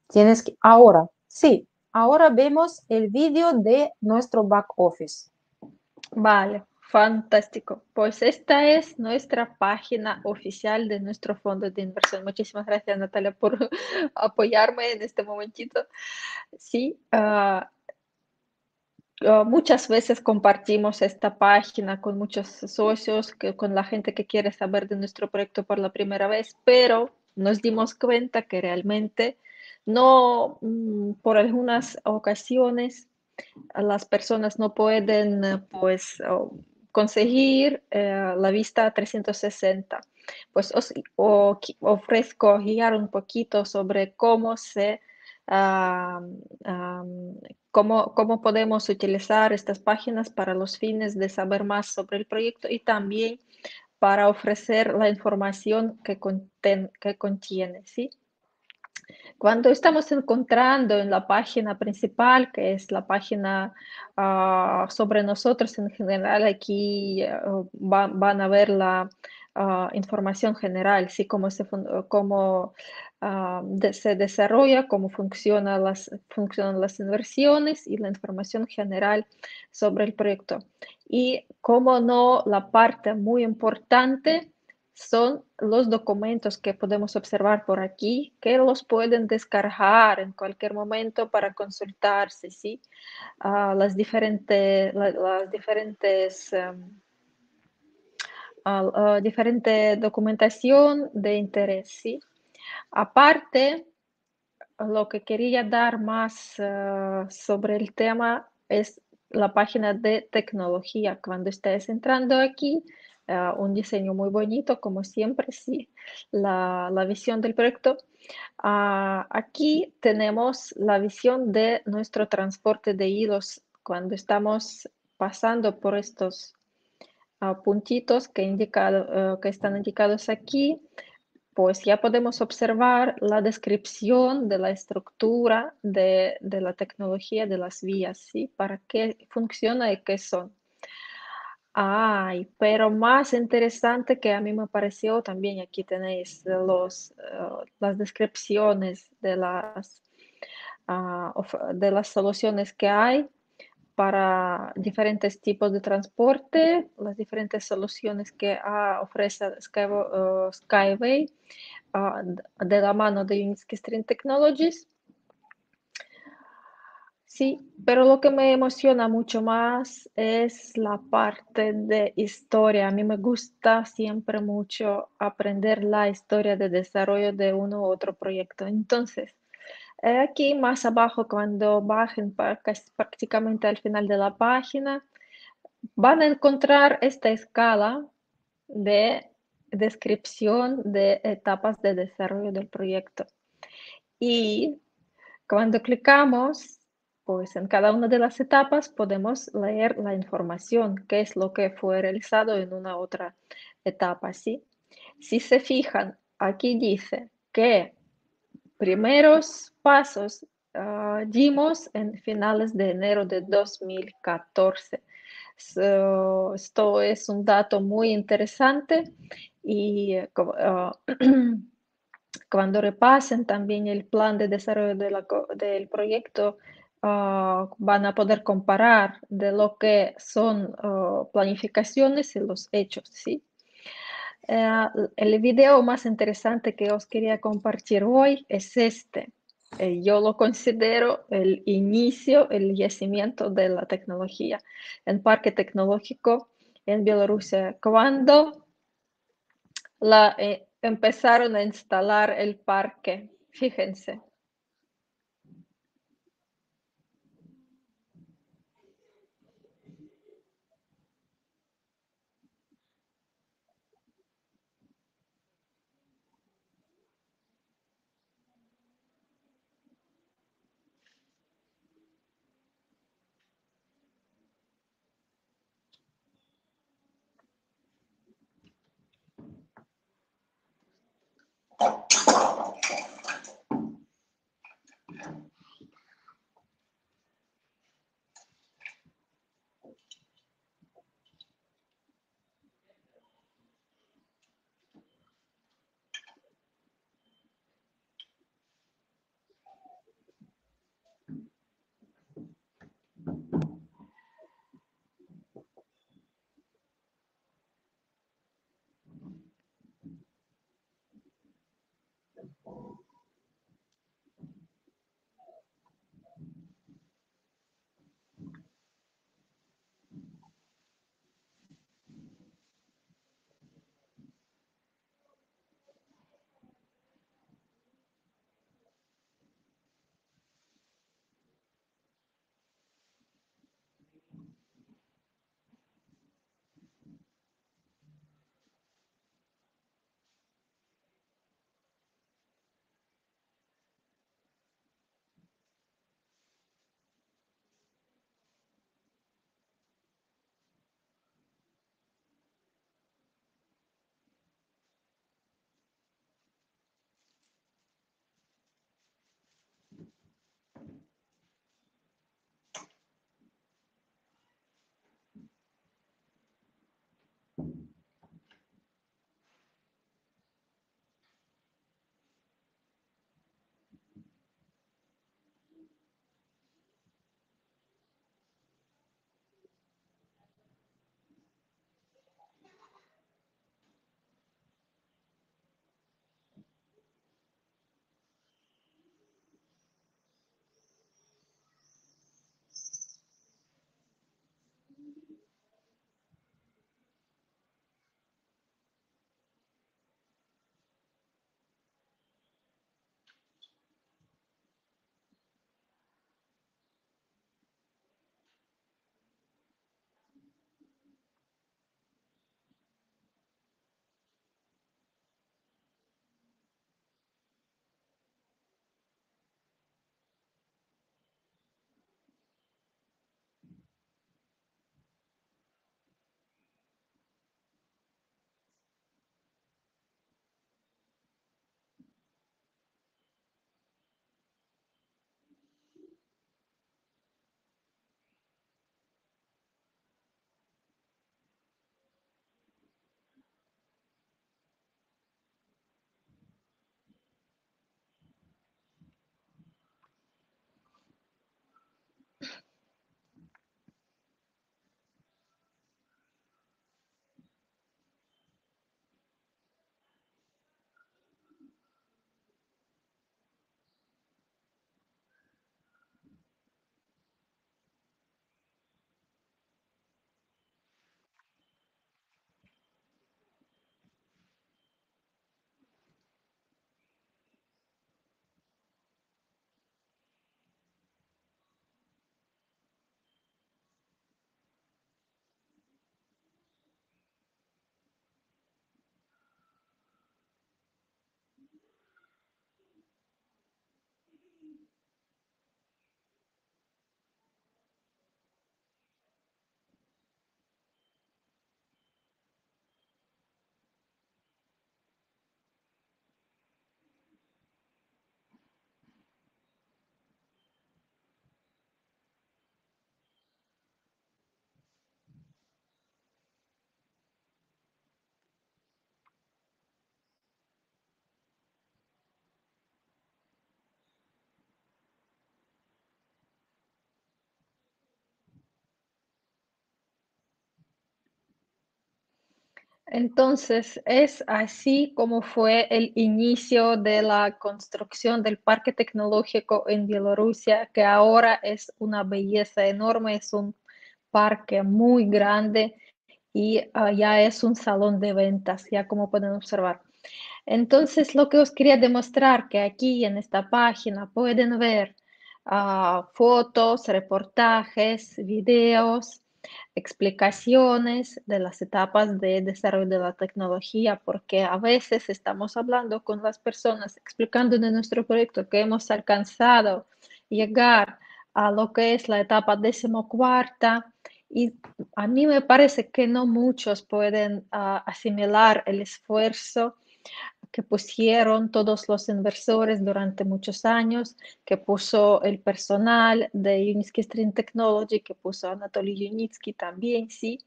tienes que... Ahora, sí. Ahora vemos el vídeo de nuestro back office. Vale, fantástico. Pues esta es nuestra página oficial de nuestro fondo de inversión. Muchísimas gracias, Natalia, por apoyarme en este momentito. Sí, uh, uh, muchas veces compartimos esta página con muchos socios, que, con la gente que quiere saber de nuestro proyecto por la primera vez, pero nos dimos cuenta que realmente no, mm, por algunas ocasiones las personas no pueden, pues, oh, conseguir eh, la vista trescientos sesenta. Pues os o, ofrezco guiar un poquito sobre cómo se uh, um, cómo, cómo podemos utilizar estas páginas para los fines de saber más sobre el proyecto y también para ofrecer la información que, conten, que contiene, ¿sí? Cuando estamos encontrando en la página principal, que es la página uh, sobre nosotros en general, aquí uh, va, van a ver la uh, información general, ¿sí? Cómo, se, cómo uh, de, se desarrolla, cómo funciona las, funcionan las inversiones y la información general sobre el proyecto. Y cómo no, la parte muy importante son los documentos que podemos observar por aquí, que los pueden descargar en cualquier momento para consultarse, ¿sí? Uh, las, diferente, la, las diferentes um, uh, uh, diferente documentación de interés, ¿sí? Aparte, lo que quería dar más uh, sobre el tema es la página de tecnología. Cuando estés entrando aquí, Uh, un diseño muy bonito, como siempre, sí, la, la visión del proyecto. Uh, aquí tenemos la visión de nuestro transporte de hilos cuando estamos pasando por estos uh, puntitos que, indicado, uh, que están indicados aquí. Pues ya podemos observar la descripción de la estructura de, de la tecnología de las vías, ¿sí? Para qué funciona y qué son. Ay, pero más interesante que a mí me pareció también, aquí tenéis los, uh, las descripciones de las, uh, de las soluciones que hay para diferentes tipos de transporte, las diferentes soluciones que uh, ofrece Sky, uh, Skyway uh, de la mano de Unitsky Stream Technologies. Sí, pero lo que me emociona mucho más es la parte de historia. A mí me gusta siempre mucho aprender la historia de desarrollo de uno u otro proyecto. Entonces, aquí más abajo, cuando bajen prácticamente al final de la página, van a encontrar esta escala de descripción de etapas de desarrollo del proyecto. Y cuando clicamos, pues en cada una de las etapas podemos leer la información, qué es lo que fue realizado en una otra etapa, ¿sí? Si se fijan, aquí dice que primeros pasos uh, dimos en finales de enero de dos mil catorce. So, esto es un dato muy interesante y uh, cuando repasen también el plan de desarrollo de la, del proyecto, Uh, van a poder comparar de lo que son uh, planificaciones y los hechos, ¿sí? Uh, el video más interesante que os quería compartir hoy es este. Uh, yo lo considero el inicio, el yacimiento de la tecnología en Parque Tecnológico en Bielorrusia, cuando la, eh, empezaron a instalar el parque. Fíjense. Entonces, es así como fue el inicio de la construcción del parque tecnológico en Bielorrusia, que ahora es una belleza enorme, es un parque muy grande y uh, ya es un salón de ventas, ya como pueden observar. Entonces, lo que os quería demostrar, que aquí en esta página pueden ver uh, fotos, reportajes, videos, explicaciones de las etapas de desarrollo de la tecnología, porque a veces estamos hablando con las personas, explicando de nuestro proyecto que hemos alcanzado llegar a lo que es la etapa decimocuarta, y a mí me parece que no muchos pueden uh, asimilar el esfuerzo que pusieron todos los inversores durante muchos años, que puso el personal de Unitsky Stream Technology, que puso Anatoly Yunitsky también, sí,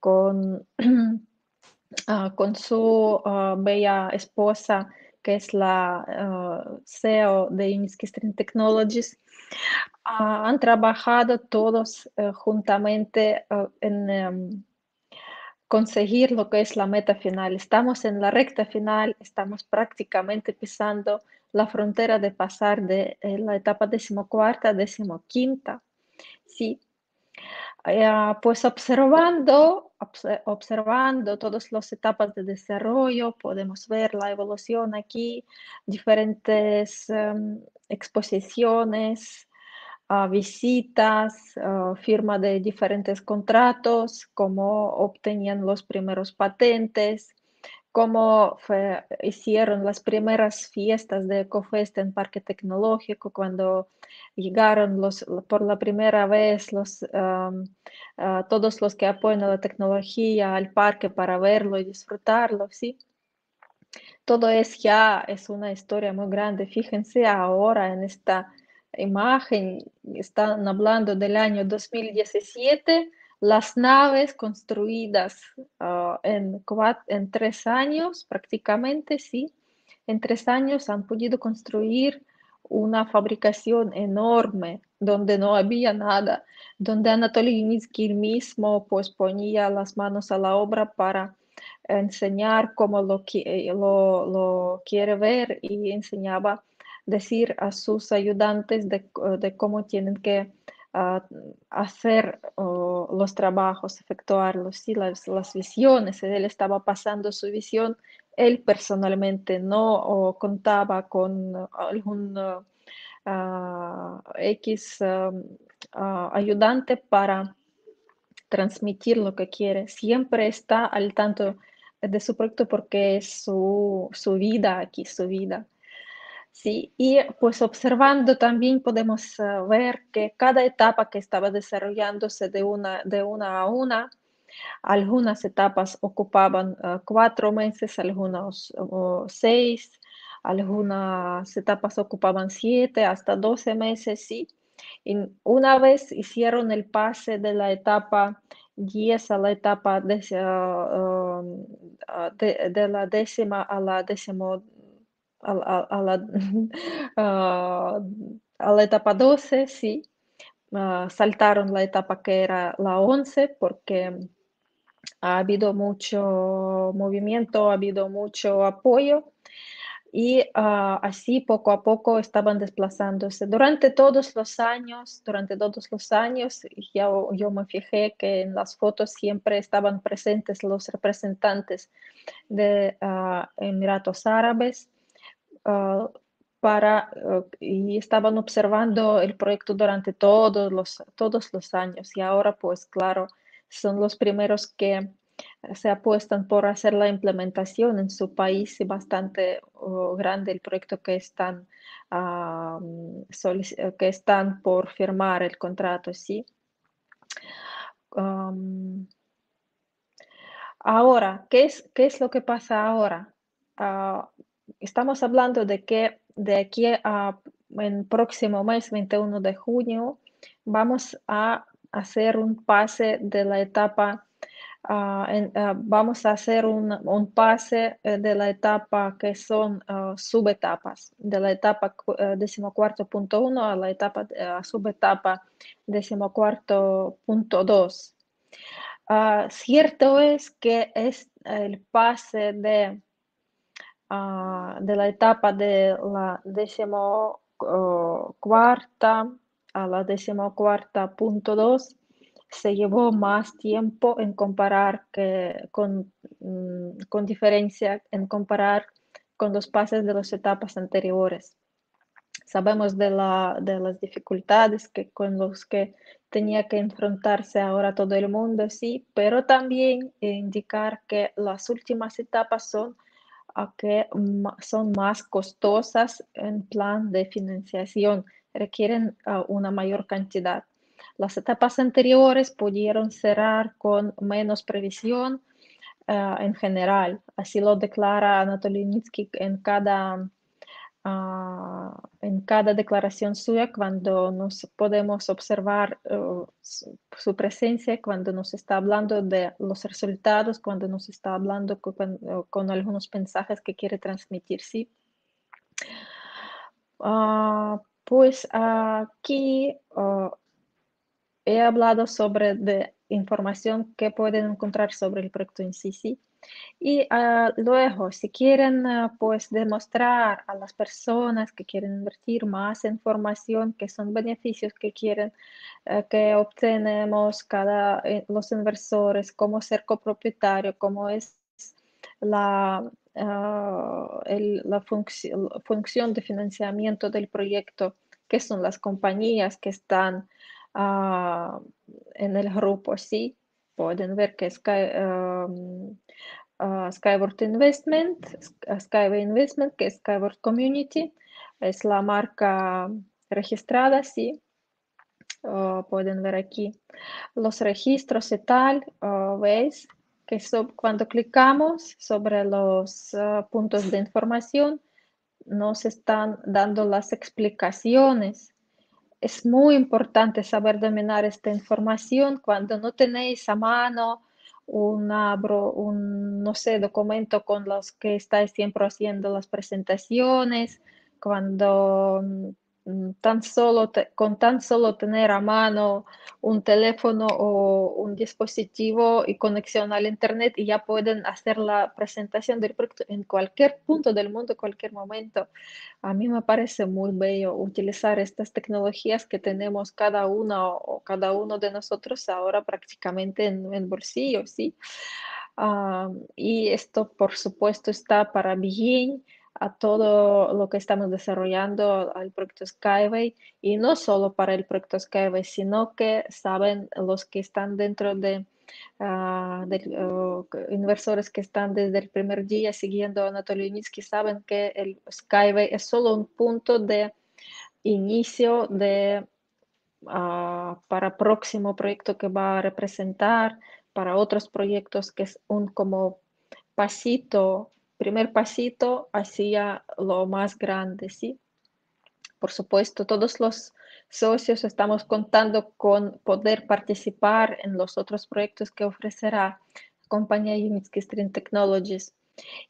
con, uh, con su uh, bella esposa, que es la uh, C E O de Unitsky Stream Technologies. Uh, han trabajado todos uh, juntamente uh, en... Um, conseguir lo que es la meta final. Estamos en la recta final, estamos prácticamente pisando la frontera de pasar de eh, la etapa decimocuarta a decimoquinta. Sí. Eh, pues observando, obse observando todas las etapas de desarrollo, podemos ver la evolución aquí, diferentes eh, exposiciones, Uh, visitas, uh, firma de diferentes contratos, cómo obtenían los primeros patentes, cómo fue, hicieron las primeras fiestas de Ecofest en Parque Tecnológico, cuando llegaron los, por la primera vez los, um, uh, todos los que apoyan a la tecnología al parque para verlo y disfrutarlo, ¿sí? Todo es ya, es una historia muy grande. Fíjense ahora en esta imagen, están hablando del año dos mil diecisiete, las naves construidas uh, en, cuatro, en tres años prácticamente, sí, en tres años han podido construir una fabricación enorme donde no había nada, donde Anatoly Yunitsky mismo pues ponía las manos a la obra para enseñar como lo, lo, lo quiere ver, y enseñaba decir a sus ayudantes de, de cómo tienen que uh, hacer uh, los trabajos, efectuarlos, ¿sí? las, las visiones. Él estaba pasando su visión, él personalmente no uh, contaba con algún uh, uh, X uh, uh, ayudante para transmitir lo que quiere. Siempre está al tanto de su proyecto porque es su, su vida aquí, su vida. Sí, y pues observando también podemos uh, ver que cada etapa que estaba desarrollándose de una, de una a una, algunas etapas ocupaban uh, cuatro meses, algunas uh, seis, algunas etapas ocupaban siete, hasta doce meses, sí. Y una vez hicieron el pase de la etapa diez a la etapa de, uh, uh, de, de la décima a la décimo, A, a, a, la, uh, a la etapa doce, sí, uh, saltaron la etapa que era la once porque ha habido mucho movimiento, ha habido mucho apoyo y uh, así poco a poco estaban desplazándose. Durante todos los años, durante todos los años, ya, yo me fijé que en las fotos siempre estaban presentes los representantes de uh, Emiratos Árabes. Uh, para, uh, y estaban observando el proyecto durante todos los, todos los años, y ahora pues claro son los primeros que se apuestan por hacer la implementación en su país, y bastante uh, grande el proyecto que están, uh, que están por firmar el contrato, sí. Um, ahora, ¿qué es, ¿qué es lo que pasa ahora? Uh, Estamos hablando de que de aquí a el próximo mes, veintiuno de junio, vamos a hacer un pase de la etapa, uh, en, uh, vamos a hacer un, un pase de la etapa que son uh, subetapas, de la etapa decimocuarto punto uno a la etapa uh, subetapa decimocuarto punto dos. Uh, cierto es que es el pase de, uh, de la etapa de la decimocuarta a la decimocuarta punto dos se llevó más tiempo en comparar que con, con diferencia en comparar con los pases de las etapas anteriores. Sabemos de, la, de las dificultades que, con las que tenía que enfrentarse ahora todo el mundo, sí, pero también indicar que las últimas etapas son, que son más costosas en plan de financiación, requieren uh, una mayor cantidad. Las etapas anteriores pudieron cerrar con menos previsión uh, en general. Así lo declara Anatoly Eduardovich en cada... Uh, en cada declaración suya, cuando nos podemos observar uh, su, su presencia, cuando nos está hablando de los resultados, cuando nos está hablando con, con algunos mensajes que quiere transmitir, sí. Uh, pues aquí uh, he hablado sobre de información que pueden encontrar sobre el proyecto en sí, sí. Y uh, luego, si quieren uh, pues demostrar a las personas que quieren invertir más información, que son beneficios que quieren uh, que obtenemos cada los inversores, cómo ser copropietario, cómo es la, uh, el, la, func la función de financiamiento del proyecto, qué son las compañías que están uh, en el grupo, sí. Pueden ver que Sky, um, uh, Skyway Investment, Skyway Investment, que es Skyway Community, es la marca registrada, sí. Uh, pueden ver aquí los registros y tal. Uh, veis que so, cuando clicamos sobre los uh, puntos de información, nos están dando las explicaciones. Es muy importante saber dominar esta información cuando no tenéis a mano una, un no sé, documento con los que estáis siempre haciendo las presentaciones, cuando tan solo te, con tan solo tener a mano un teléfono o un dispositivo y conexión al internet y ya pueden hacer la presentación del proyecto en cualquier punto del mundo, cualquier momento. A mí me parece muy bello utilizar estas tecnologías que tenemos cada uno o cada uno de nosotros ahora prácticamente en el bolsillo, ¿sí? Uh, y esto, por supuesto, está para bien a todo lo que estamos desarrollando, al proyecto Skyway, y no solo para el proyecto Skyway, sino que saben los que están dentro de, uh, de uh, inversores que están desde el primer día siguiendo a Anatoly Unitsky, saben que el Skyway es solo un punto de inicio de, uh, para próximo proyecto que va a representar, para otros proyectos que es un como pasito, primer pasito hacia lo más grande, ¿sí? Por supuesto, todos los socios estamos contando con poder participar en los otros proyectos que ofrecerá la compañía Unitsky Stream Technologies.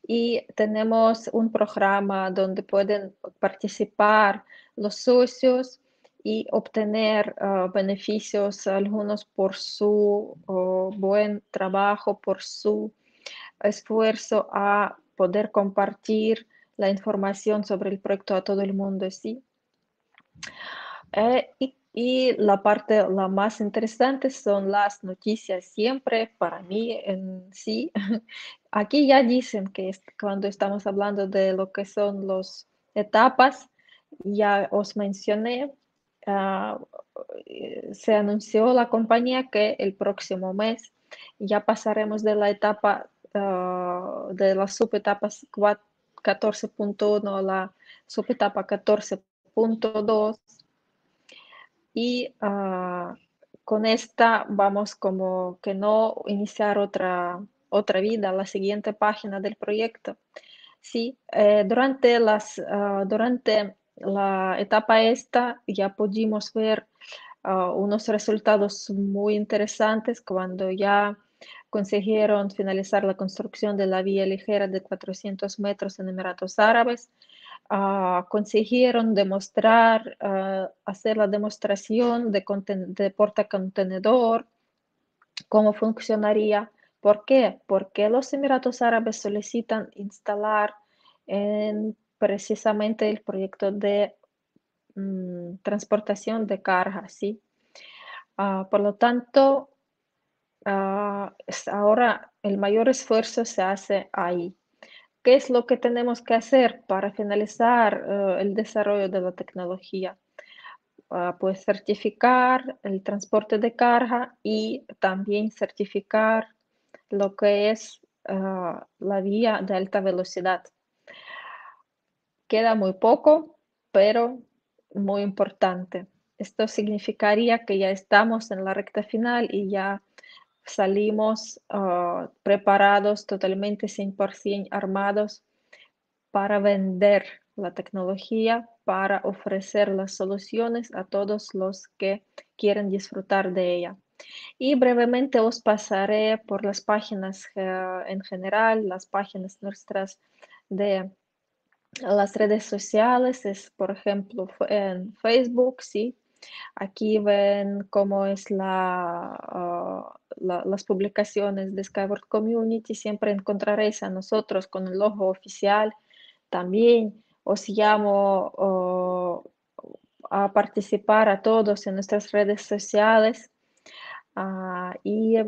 Y tenemos un programa donde pueden participar los socios y obtener uh, beneficios, algunos por su uh, buen trabajo, por su esfuerzo a poder compartir la información sobre el proyecto a todo el mundo, sí. Eh, y, y la parte la más interesante son las noticias siempre, para mí, en sí. Aquí ya dicen que es, cuando estamos hablando de lo que son las etapas, ya os mencioné, uh, se anunció la compañía que el próximo mes ya pasaremos de la etapa Uh, de las subetapas catorce punto uno a la subetapa catorce punto dos, y uh, con esta vamos como que no iniciar otra, otra vida, la siguiente página del proyecto. Sí, eh, durante, las, uh, durante la etapa esta ya pudimos ver uh, unos resultados muy interesantes cuando ya consiguieron finalizar la construcción de la vía ligera de cuatrocientos metros en Emiratos Árabes. Uh, consiguieron demostrar, uh, hacer la demostración de, de portacontenedor. cómo funcionaría. ¿Por qué? Porque los Emiratos Árabes solicitan instalar en precisamente el proyecto de mm, transportación de carga, ¿sí? Uh, por lo tanto, uh, ahora el mayor esfuerzo se hace ahí. ¿Qué es lo que tenemos que hacer para finalizar uh, el desarrollo de la tecnología? Uh, pues certificar el transporte de carga y también certificar lo que es uh, la vía de alta velocidad. Queda muy poco, pero muy importante. Esto significaría que ya estamos en la recta final y ya salimos uh, preparados, totalmente cien por ciento armados para vender la tecnología, para ofrecer las soluciones a todos los que quieren disfrutar de ella. Y brevemente os pasaré por las páginas uh, en general, las páginas nuestras de las redes sociales. Es, por ejemplo, en Facebook, sí. Aquí ven cómo es la, uh, la, las publicaciones de Skyway Community. Siempre encontraréis a nosotros con el logo oficial. También os llamo uh, a participar a todos en nuestras redes sociales uh, y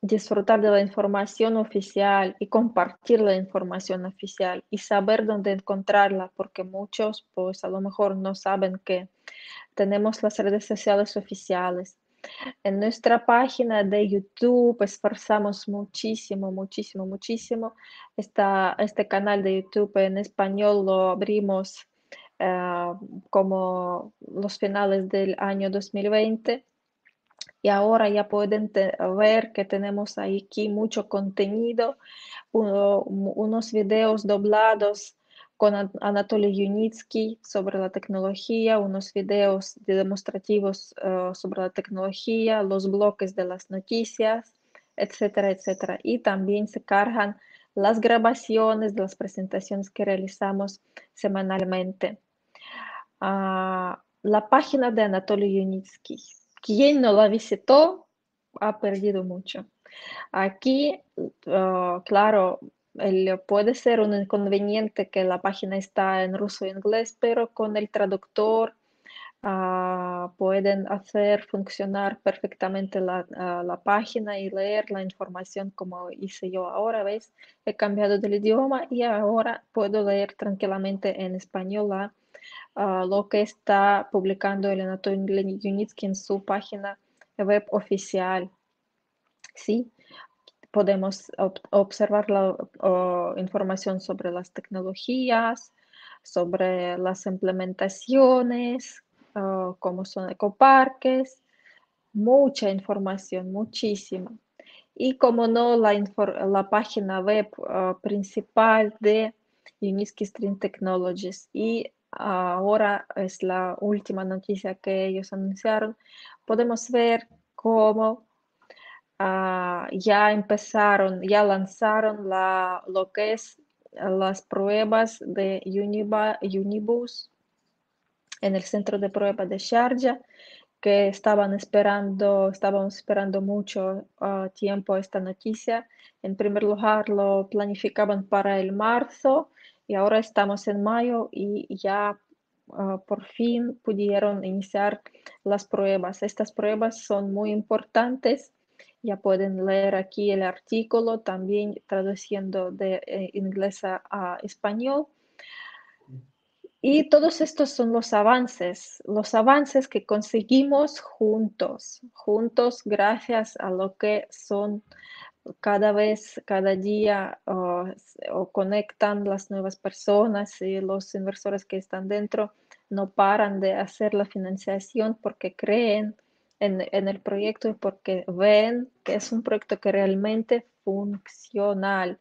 disfrutar de la información oficial y compartir la información oficial y saber dónde encontrarla, porque muchos pues a lo mejor no saben que tenemos las redes sociales oficiales. En nuestra página de YouTube esforzamos muchísimo, muchísimo, muchísimo. Esta, este canal de YouTube en español lo abrimos eh, como los finales del año dos mil veinte. Y ahora ya pueden ver que tenemos ahí aquí mucho contenido, uno, unos videos doblados con An Anatoly Yunitsky sobre la tecnología, unos videos de demostrativos uh, sobre la tecnología, los bloques de las noticias, etcétera, etcétera. Y también se cargan las grabaciones de las presentaciones que realizamos semanalmente. Uh, la página de Anatoly Yunitsky. Quien no la visitó ha perdido mucho. Aquí, uh, claro, el, puede ser un inconveniente que la página está en ruso e inglés, pero con el traductor uh, pueden hacer funcionar perfectamente la, uh, la página y leer la información como hice yo ahora, ¿veis? He cambiado del idioma y ahora puedo leer tranquilamente en español la Uh, lo que está publicando el Anatoly Yunitsky en su página web oficial. Sí, podemos ob observar la uh, información sobre las tecnologías, sobre las implementaciones, uh, cómo son ecoparques, mucha información, muchísima. Y como no, la, la página web uh, principal de Unitsky Stream Technologies. Y ahora es la última noticia que ellos anunciaron. Podemos ver cómo uh, ya empezaron, ya lanzaron la, lo que es las pruebas de Uniba, Unibus en el centro de prueba de Sharjah, que estaban esperando, estábamos esperando mucho uh, tiempo esta noticia. En primer lugar, lo planificaban para el marzo. Y ahora estamos en mayo y ya uh, por fin pudieron iniciar las pruebas. Estas pruebas son muy importantes. Ya pueden leer aquí el artículo, también traduciendo de eh, inglés a, a español. Y todos estos son los avances, los avances que conseguimos juntos, juntos gracias a lo que son cada vez, cada día uh, o conectan las nuevas personas y los inversores que están dentro no paran de hacer la financiación porque creen en, en el proyecto y porque ven que es un proyecto que realmente funcional,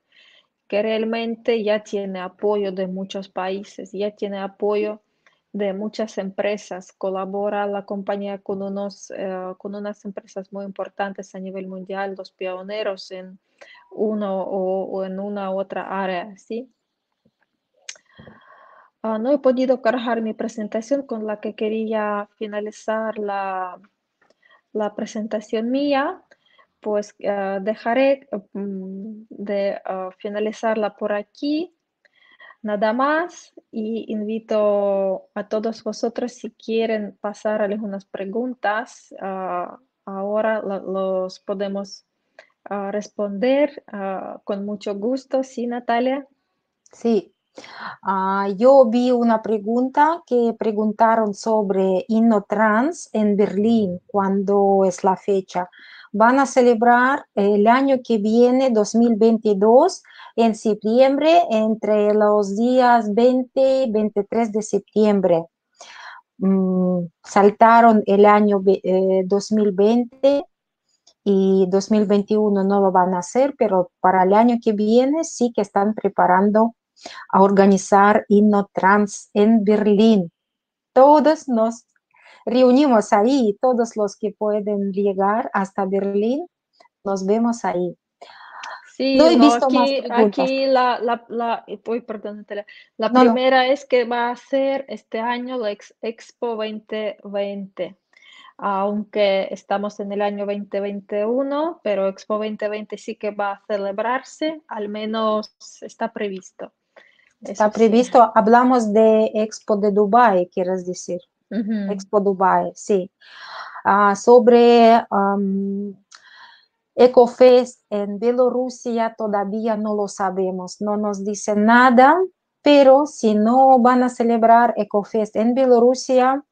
que realmente ya tiene apoyo de muchos países, ya tiene apoyo de muchas empresas, colabora la compañía con, unos, eh, con unas empresas muy importantes a nivel mundial, los pioneros en uno o, o en una u otra área, ¿sí? Uh, no he podido cargar mi presentación con la que quería finalizar la, la presentación mía, pues uh, dejaré um, de uh, finalizarla por aquí. Nada más, y invito a todos vosotros si quieren pasar algunas preguntas, uh, ahora lo, los podemos uh, responder uh, con mucho gusto. ¿Sí, Natalia? Sí. Uh, yo vi una pregunta que preguntaron sobre InnoTrans en Berlín, ¿cuándo es la fecha? Van a celebrar el año que viene, dos mil veintidós, en septiembre, entre los días veinte y veintitrés de septiembre. Mm, saltaron el año eh, dos mil veinte y dos mil veintiuno no lo van a hacer, pero para el año que viene sí que están preparando a organizar InnoTrans en Berlín. Todos nos reunimos ahí, todos los que pueden llegar hasta Berlín, nos vemos ahí. Sí, no he no, visto aquí, más aquí la, la, la, uy, perdón, la no, primera no. es que va a ser este año la ex, Expo veinte veinte, aunque estamos en el año veinte veintiuno, pero Expo veinte veinte sí que va a celebrarse, al menos está previsto. Está Eso previsto, sí. Hablamos de Expo de Dubai, quieres decir. Uh-huh. Expo Dubai, sí. Uh, sobre um, Ecofest en Bielorrusia todavía no lo sabemos, no nos dicen nada, pero si no van a celebrar Ecofest en Bielorrusia,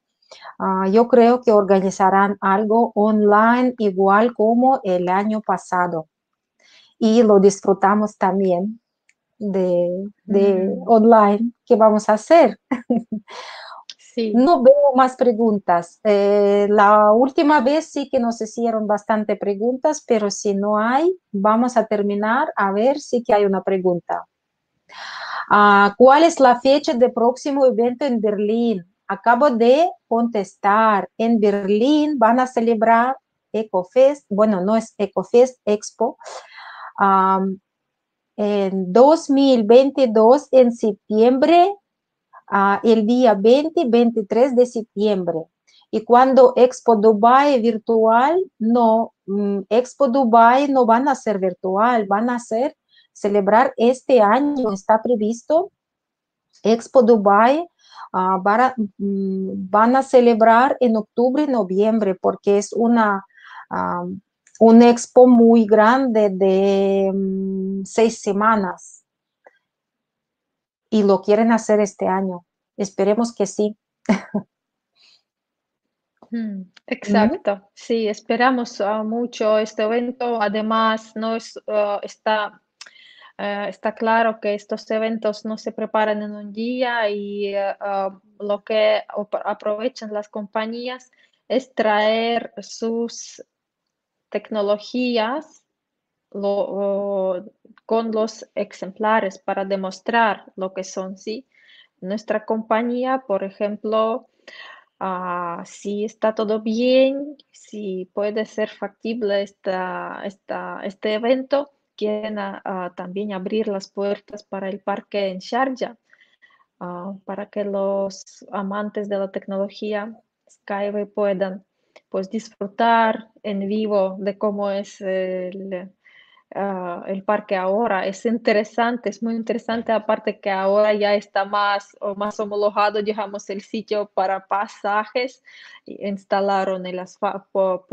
uh, yo creo que organizarán algo online igual como el año pasado. Y lo disfrutamos también de, de uh-huh. online. ¿Qué vamos a hacer? Sí. No veo más preguntas. Eh, la última vez sí que nos hicieron bastante preguntas, pero si no hay, vamos a terminar a ver si que hay una pregunta. Ah, ¿cuál es la fecha del próximo evento en Berlín? Acabo de contestar. En Berlín van a celebrar Ecofest, bueno, no es Ecofest, Expo, um, en dos mil veintidós, en septiembre. Uh, el día veinte y veintitrés de septiembre. Y cuando Expo Dubai virtual, no, um, Expo Dubai no van a ser virtual, van a ser, celebrar este año, está previsto, Expo Dubai uh, para, um, van a celebrar en octubre, noviembre, porque es una, um, un expo muy grande de um, seis semanas. Y lo quieren hacer este año. Esperemos que sí. Exacto. Mm-hmm. Sí, esperamos uh, mucho este evento. Además, no es, uh, está, uh, está claro que estos eventos no se preparan en un día y uh, uh, lo que aprovechan las compañías es traer sus tecnologías Lo, con los ejemplares para demostrar lo que son, ¿sí? Nuestra compañía, por ejemplo, uh, si está todo bien, si puede ser factible esta, esta, este evento, quieren uh, también abrir las puertas para el parque en Sharjah, uh, para que los amantes de la tecnología Skyway puedan pues, disfrutar en vivo de cómo es el... Uh, el parque ahora. Es interesante, es muy interesante, aparte que ahora ya está más o más homologado, dejamos el sitio para pasajes, instalaron el asfalto,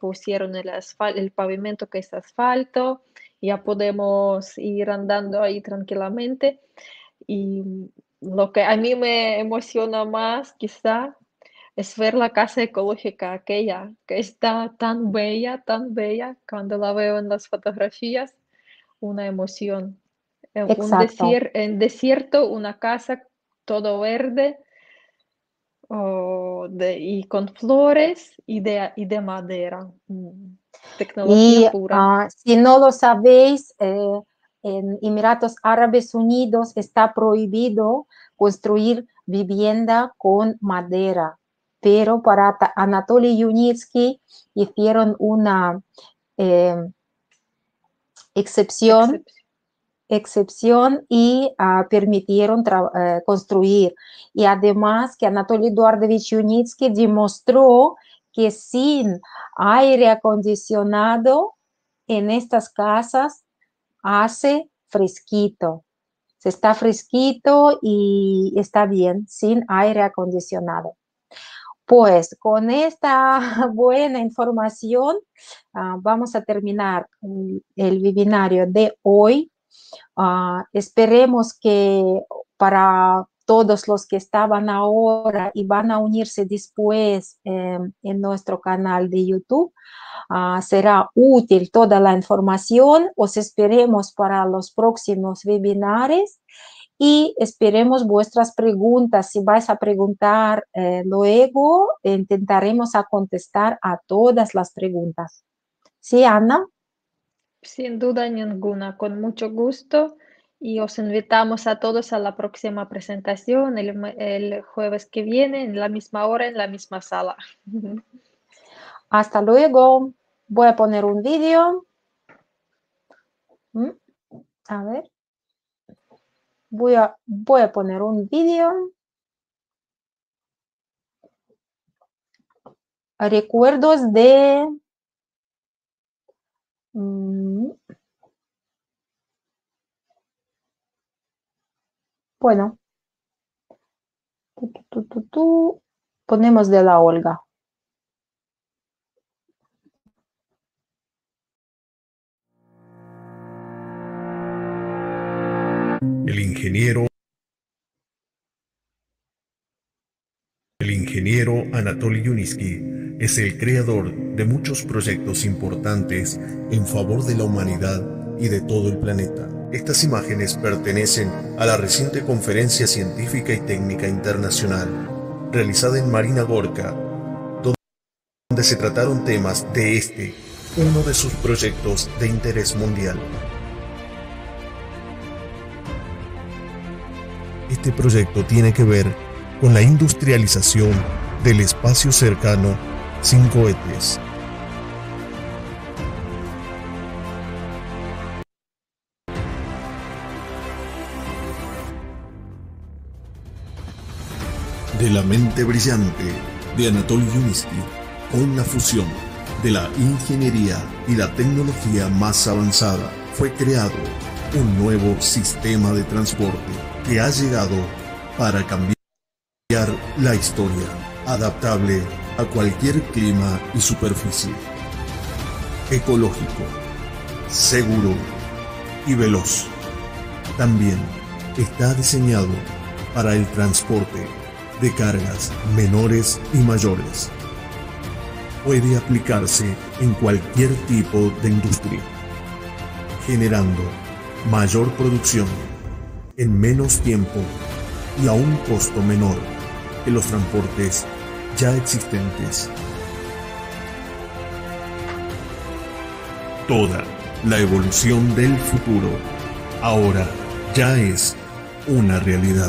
pusieron el asfalto, el pavimento que es asfalto, ya podemos ir andando ahí tranquilamente, y lo que a mí me emociona más quizá es ver la casa ecológica aquella, que está tan bella, tan bella, cuando la veo en las fotografías, una emoción. Un desier en desierto, una casa todo verde, oh, de, y con flores y de, y de madera. Tecnología y, pura. Uh, si no lo sabéis, eh, en Emiratos Árabes Unidos está prohibido construir vivienda con madera. Pero para Anatoly Yunitsky hicieron una eh, excepción, excepción. excepción y uh, permitieron uh, construir. Y además que Anatoly Eduardovich Yunitsky demostró que sin aire acondicionado en estas casas hace fresquito. Se está fresquito y está bien, sin aire acondicionado. Pues con esta buena información uh, vamos a terminar el webinario de hoy. Uh, esperemos que para todos los que estaban ahora y van a unirse después eh, en nuestro canal de YouTube, uh, será útil toda la información. Os esperemos para los próximos webinarios y esperemos vuestras preguntas. Si vais a preguntar eh, luego, intentaremos a contestar a todas las preguntas. ¿Sí, Ana? Sin duda ninguna, con mucho gusto. Y os invitamos a todos a la próxima presentación el, el jueves que viene, en la misma hora, en la misma sala. Hasta luego. Voy a poner un vídeo. A ver. Voy a, voy a poner un vídeo. Recuerdos de... Mm. Bueno, tú, tú, tú, tú. Ponemos de la Olga. El ingeniero, el ingeniero Anatoly Yunitsky es el creador de muchos proyectos importantes en favor de la humanidad y de todo el planeta. Estas imágenes pertenecen a la reciente Conferencia Científica y Técnica Internacional, realizada en Marina Gorka, donde se trataron temas de este, uno de sus proyectos de interés mundial. Este proyecto tiene que ver con la industrialización del espacio cercano sin cohetes. De la mente brillante de Anatoly Yunitsky, con la fusión de la ingeniería y la tecnología más avanzada, fue creado un nuevo sistema de transporte que ha llegado para cambiar la historia, adaptable a cualquier clima y superficie, ecológico, seguro y veloz. También está diseñado para el transporte de cargas menores y mayores. Puede aplicarse en cualquier tipo de industria, generando mayor producción en menos tiempo y a un costo menor que los transportes ya existentes. Toda la evolución del futuro ahora ya es una realidad.